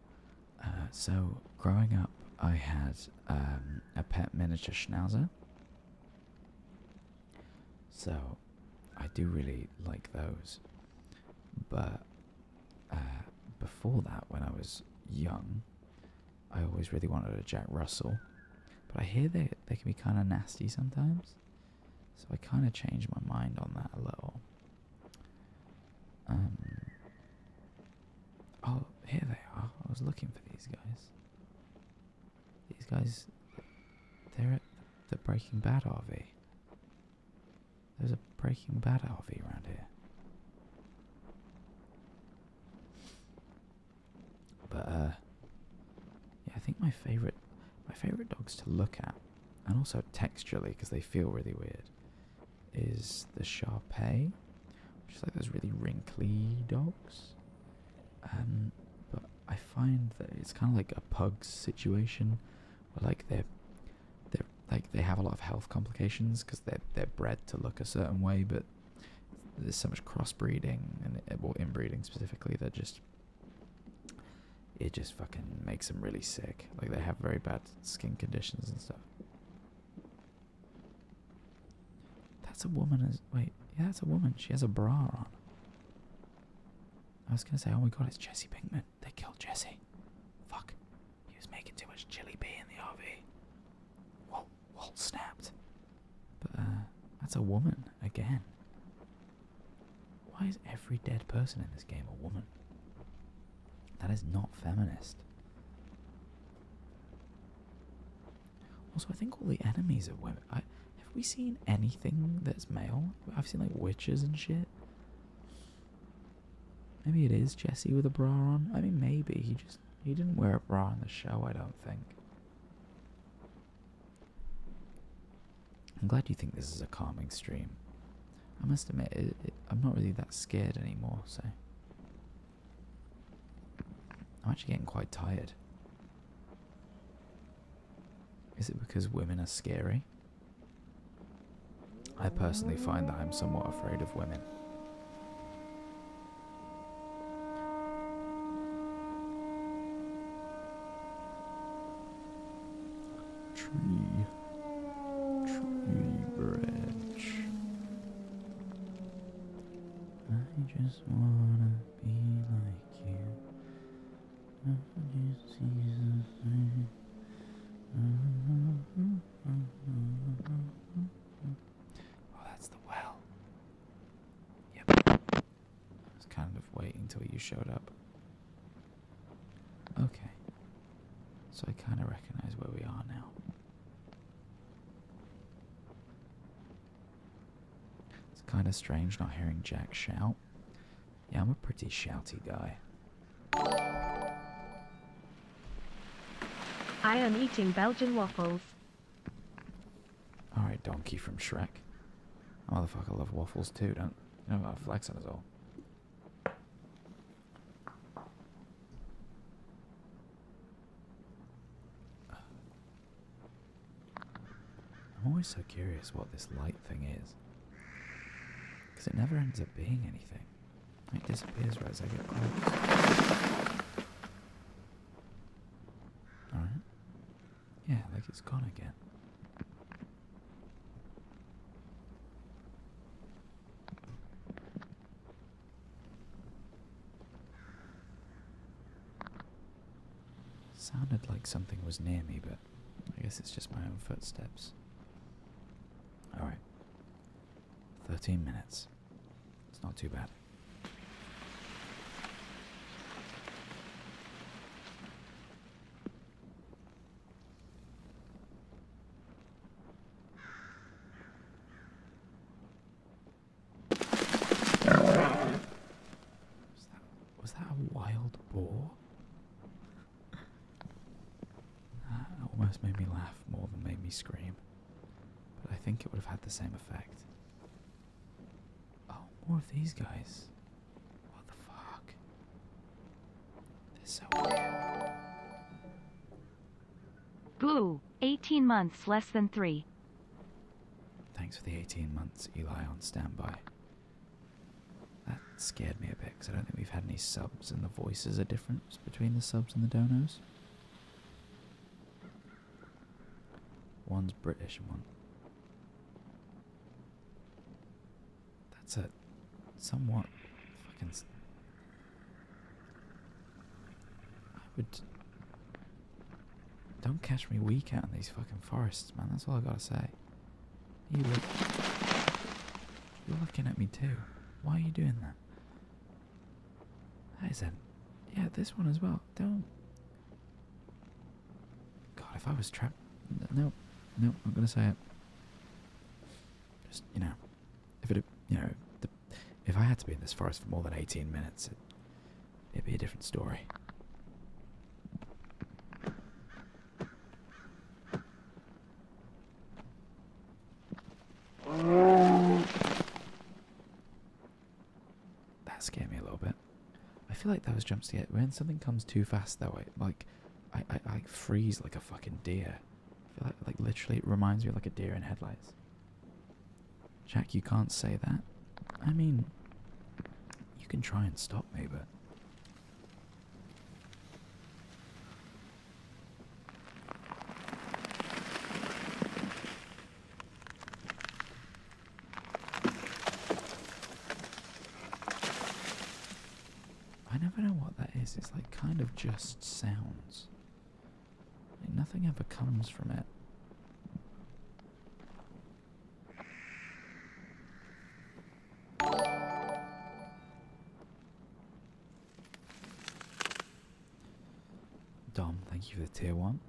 Uh, so, growing up, I had um, a pet miniature schnauzer, so I do really like those, but uh, before that, when I was young, I always really wanted a Jack Russell, but I hear they, they can be kind of nasty sometimes, so I kind of changed my mind on that a little. Um, oh, here they are, I was looking for these guys. These guys, they're at the Breaking Bad R V. There's a Breaking Bad R V around here. But, uh, yeah, I think my favourite, my favourite dogs to look at, and also texturally, because they feel really weird, is the Shar Pei, which is like those really wrinkly dogs. Um, but I find that it's kind of like a pug's situation. Well, like they're, they're like they have a lot of health complications because they're they're bred to look a certain way, but there's so much crossbreeding and well, inbreeding specifically that just it just fucking makes them really sick. Like they have very bad skin conditions and stuff. That's a woman. As wait, yeah, that's a woman. She has a bra on. I was gonna say, oh my god, it's Jesse Pinkman. They killed Jesse. Fuck. He was making too much chili pea in the R V. Walt, Walt snapped. But, uh, that's a woman, again. Why is every dead person in this game a woman? That is not feminist. Also, I think all the enemies are women. I, have we seen anything that's male? I've seen, like, witches and shit. Maybe it is Jesse with a bra on. I mean, maybe. He just... He didn't wear a bra on the show, I don't think. I'm glad you think this is a calming stream. I must admit, it, it, I'm not really that scared anymore, so... I'm actually getting quite tired. Is it because women are scary? I personally find that I'm somewhat afraid of women. Tree. Tree branch. I just wanna be like you. I just see the thing. Oh, that's the well. Yep. I was kind of waiting till you showed up. Okay. So I kind of recognize where we are now. Kind of strange not hearing Jack shout. Yeah, I'm a pretty shouty guy. I am eating Belgian waffles. Alright, Donkey from Shrek. Motherfucker, I love waffles too. Don't, you know, flex on us all. I'm always so curious what this light thing is, because it never ends up being anything. It disappears right as I get close. Alright. Yeah, like it's gone again. Sounded like something was near me, but I guess it's just my own footsteps. Alright. Thirteen minutes. It's not too bad. Was that, was that a wild boar? That almost made me laugh more than made me scream. But I think it would have had the same effect. Oh, more of these guys. What the fuck? They're so weird. Boo! eighteen months, less than three. Thanks for the eighteen months, Eli, on standby. That scared me a bit, because I don't think we've had any subs, and the voices are different between the subs and the donos. One's British and one... That's a somewhat fucking... I would... Don't catch me weak out in these fucking forests, man. That's all I gotta say. You look... You're looking at me too. Why are you doing that? That is a... Yeah, this one as well. Don't... God, if I was trapped... No, no, I'm not gonna say it. Just, you know... If it... You know, the, if I had to be in this forest for more than eighteen minutes, it, it'd be a different story. That scared me a little bit. I feel like that was jump scare. When something comes too fast though, I, like, I, I, I freeze like a fucking deer. I feel like, like literally it reminds me of like a deer in headlights. Jack, you can't say that. I mean, you can try and stop me, but... I never know what that is. It's like kind of just sounds. Like nothing ever comes from it. Thank you for the tier one.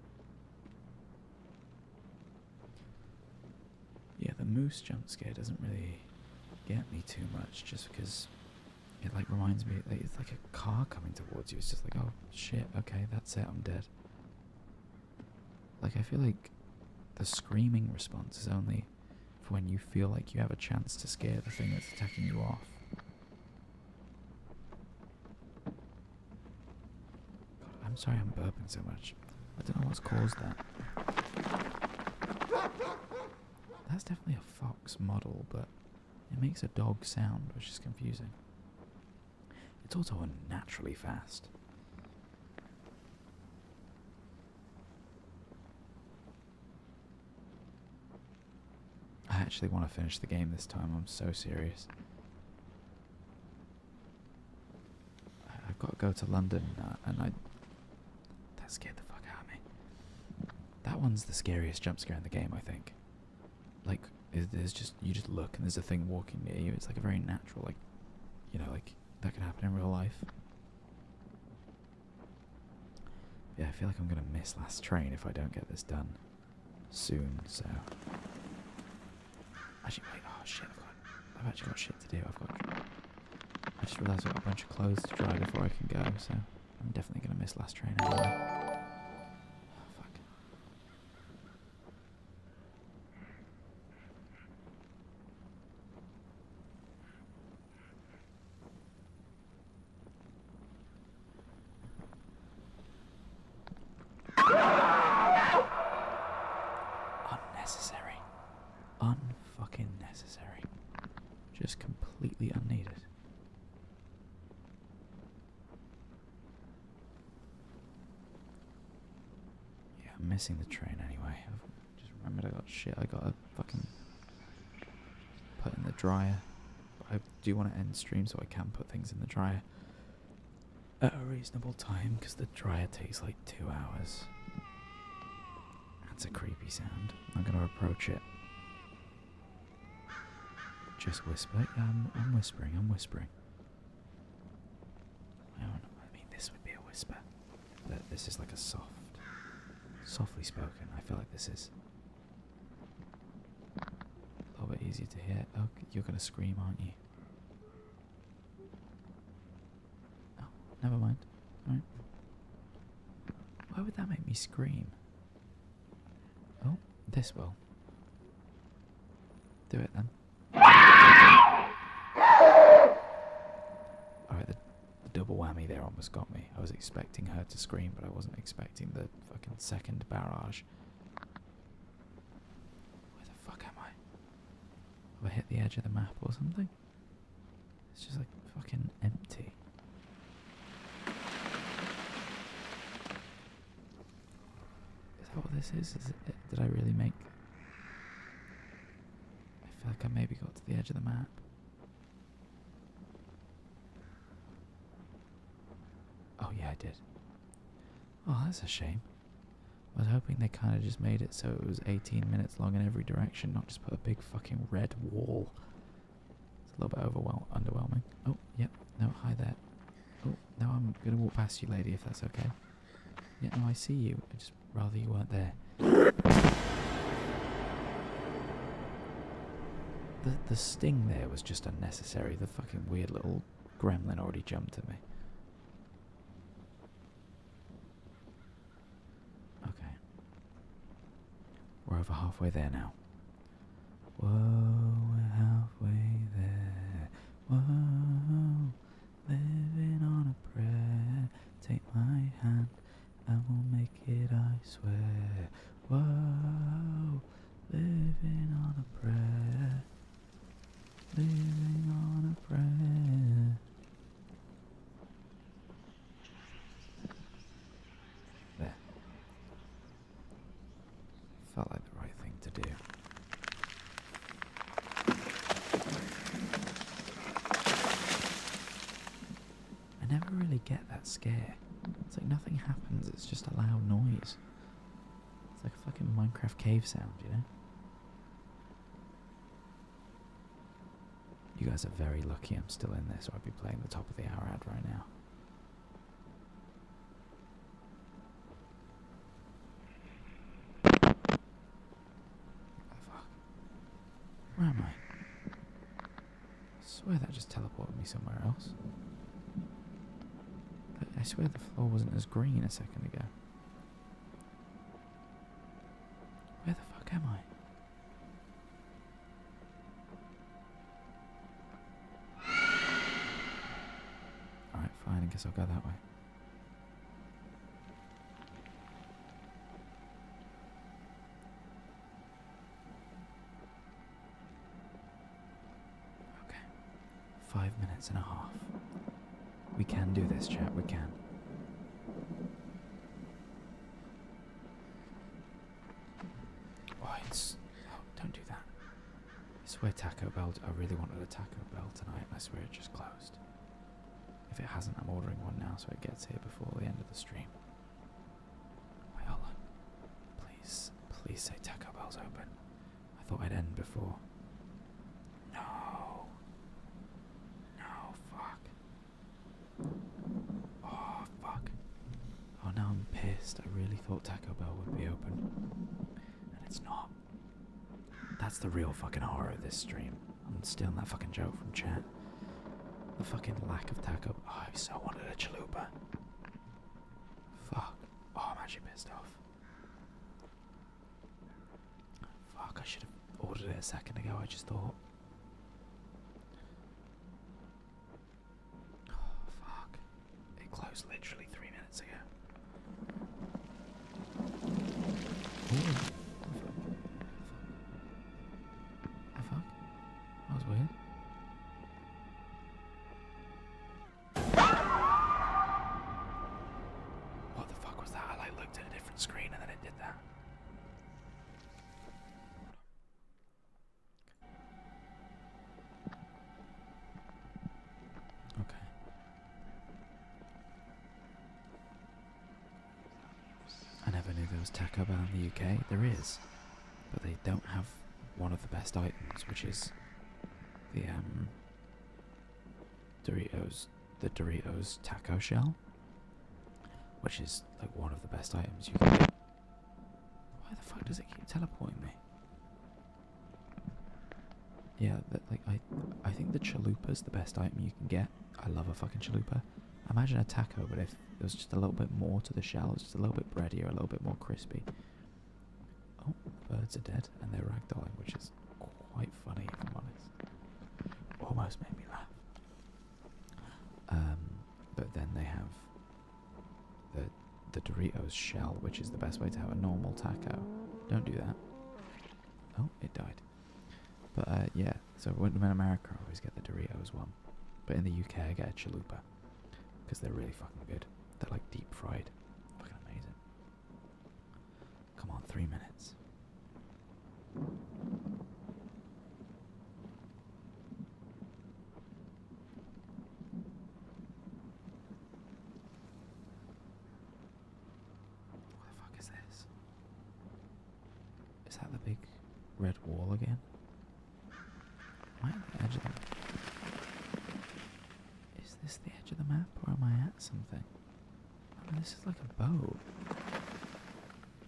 Yeah, the moose jump scare doesn't really get me too much, just because it like reminds me, like, it's like a car coming towards you. It's just like, oh shit, okay, that's it, I'm dead. Like I feel like the screaming response is only for when you feel like you have a chance to scare the thing that's attacking you off. I'm sorry I'm burping so much. I don't know what's caused that. That's definitely a fox model, but it makes a dog sound, which is confusing. It's also unnaturally fast. I actually want to finish the game this time, I'm so serious. I've got to go to London, uh, and I... scared the fuck out of me. That one's the scariest jump scare in the game, I think. Like, there's just, you just look and there's a thing walking near you. It's like a very natural, like, you know, like, that can happen in real life. Yeah, I feel like I'm gonna miss last train if I don't get this done soon, so... Actually, wait, oh shit, I've got, I've actually got shit to do, I've got... I just realised I've got a bunch of clothes to dry before I can go, so... I'm definitely gonna miss last train anyway. I'm missing the train anyway. I've just remembered I got shit I gotta fucking put in the dryer. I do want to end stream so I can put things in the dryer at a reasonable time, because the dryer takes like two hours. That's a creepy sound. I'm gonna approach it. Just whisper. Um, I'm whispering, I'm whispering. I don't know, I mean this would be a whisper. But this is like a soft, softly spoken. I feel like this is a little bit easier to hear. Oh, you're gonna scream, aren't you? Oh, never mind. Alright. Why would that make me scream? Oh, this will. Do it then. Alright, the, the double whammy there almost got me. I was expecting her to scream, but I wasn't expecting the fucking second barrage. Where the fuck am I? Have I hit the edge of the map or something? It's just like fucking empty. What this is, is it, did I really make, I feel like I maybe got to the edge of the map. Oh yeah, I did. Oh, that's a shame. I was hoping they kind of just made it so it was eighteen minutes long in every direction, not just put a big fucking red wall. It's a little bit overwhelm underwhelming. Oh, yep, no, hi there. Oh, no, I'm gonna walk past you, lady, if that's okay. Yeah, no, I see you. I just rather you weren't there. The the sting there was just unnecessary. The fucking weird little gremlin already jumped at me. Okay. We're over halfway there now. Whoa, we're halfway there. Whoa, living on a prayer. Take my hand. I will make it, I swear. Whoa, living on a prayer, living on a prayer. There. Felt like the right thing to do. I never really get that scare. It's like nothing happens, it's just a loud noise. It's like a fucking Minecraft cave sound, you know? You guys are very lucky I'm still in this, or I'd be playing the top of the hour ad right now. Oh fuck. Where am I? I swear that just teleported me somewhere else. I swear the floor wasn't as green a second ago. Where the fuck am I? Alright, fine, I guess I'll go that way. Okay. Five minutes and a half. We can do this, chat, we can. Oh, it's... Oh, don't do that. I swear Taco Bell... I really wanted a Taco Bell tonight, and I swear it just closed. If it hasn't, I'm ordering one now so it gets here before the end of the stream. Wait, hold on. Please, please say Taco Bell's open. I thought I'd end before. No. No, fuck. Oh fuck. Oh, now I'm pissed. I really thought Taco Bell would be open. And it's not. That's the real fucking horror of this stream. I'm stealing that fucking joke from chat. The fucking lack of Taco... Oh, I so wanted a chalupa. Fuck. Oh, I'm actually pissed off. Fuck, I should have ordered it a second ago, I just thought. Closed literally three minutes ago. Ooh. Oh fuck. That was weird. What the fuck was that? I like looked at a different screen and then it did that. don't know if there was Taco Bell in the U K. There is, but they don't have one of the best items, which is the um, Doritos, the Doritos taco shell, which is like one of the best items you can get. Why the fuck does it keep teleporting me? Yeah, that, like I, I think the chalupa's the best item you can get. I love a fucking chalupa. Imagine a taco, but if there was just a little bit more to the shell, it's just a little bit breadier, a little bit more crispy. Oh, the birds are dead, and they're ragdolling, which is quite funny, if I'm honest. Almost made me laugh. Um, but then they have the the Doritos shell, which is the best way to have a normal taco. Don't do that. Oh, it died. But uh, yeah, so when I'm in America, I always get the Doritos one. But in the U K, I get a chalupa. Because they're really fucking good. They're like deep fried. Fucking amazing. Come on, three minutes. What the fuck is this? Is that the big red wall again? Am I at the edge of that? Is this the edge of the map, or am I at something? I mean, this is like a boat.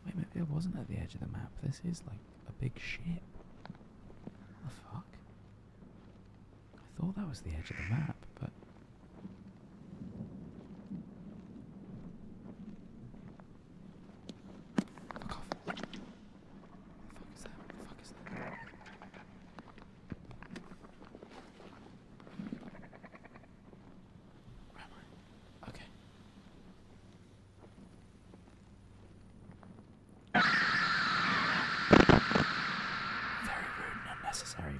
Wait, maybe I wasn't at the edge of the map. This is like a big ship. What the fuck? I thought that was the edge of the map, but... Fuck off. What the fuck is that? What the fuck is that?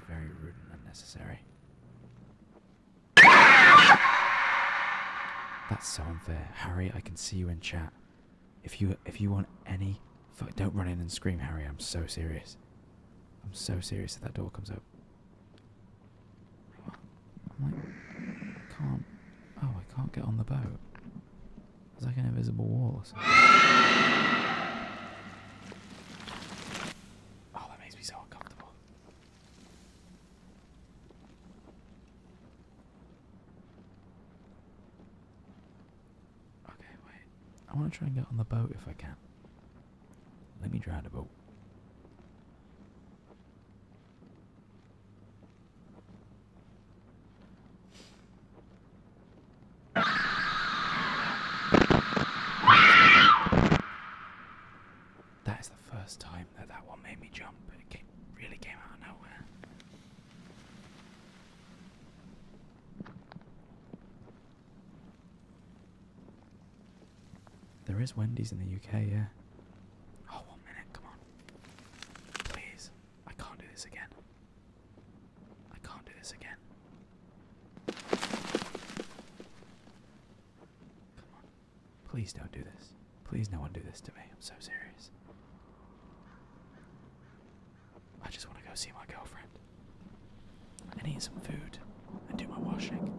Very rude and unnecessary. That's so unfair. Harry, I can see you in chat. If you if you want any... Fuck, don't run in and scream, Harry. I'm so serious. I'm so serious if that door comes up. I'm like... I can't... Oh, I can't get on the boat. There's like an invisible wall or something. I want to try and get on the boat if I can. Let me try the boat. That is the first time that that one made me jump. It came, really came out of nowhere. There is Wendy's in the U K, yeah. Oh, one minute, come on. Please, I can't do this again. I can't do this again. Come on. Please don't do this. Please no one do this to me, I'm so serious. I just want to go see my girlfriend. And eat some food. And do my washing.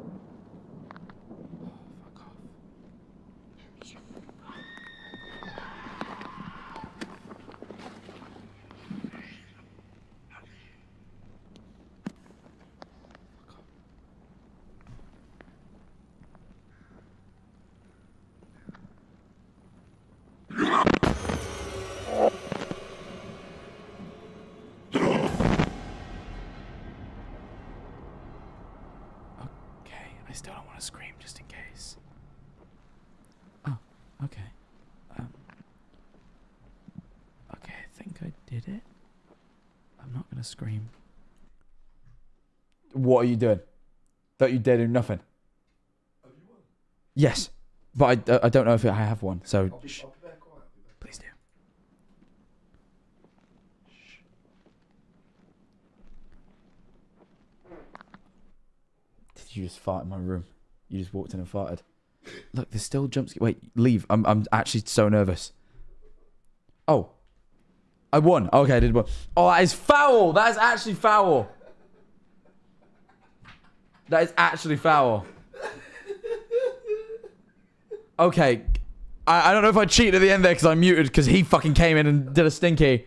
Scream. What are you doing? Don't you dare do nothing. Have you won? Yes, but I, I don't know if I have one, so... I'll be, I'll be back, I'll be back. Please do. Shh. Did you just fart in my room? You just walked in and farted. Look, there's still jump scare. Wait, leave. I'm, I'm actually so nervous. Oh. I won. Okay, I did one. Oh, that is foul. That is actually foul. That is actually foul. Okay. I, I don't know if I cheated at the end there because I muted because he fucking came in and did a stinky.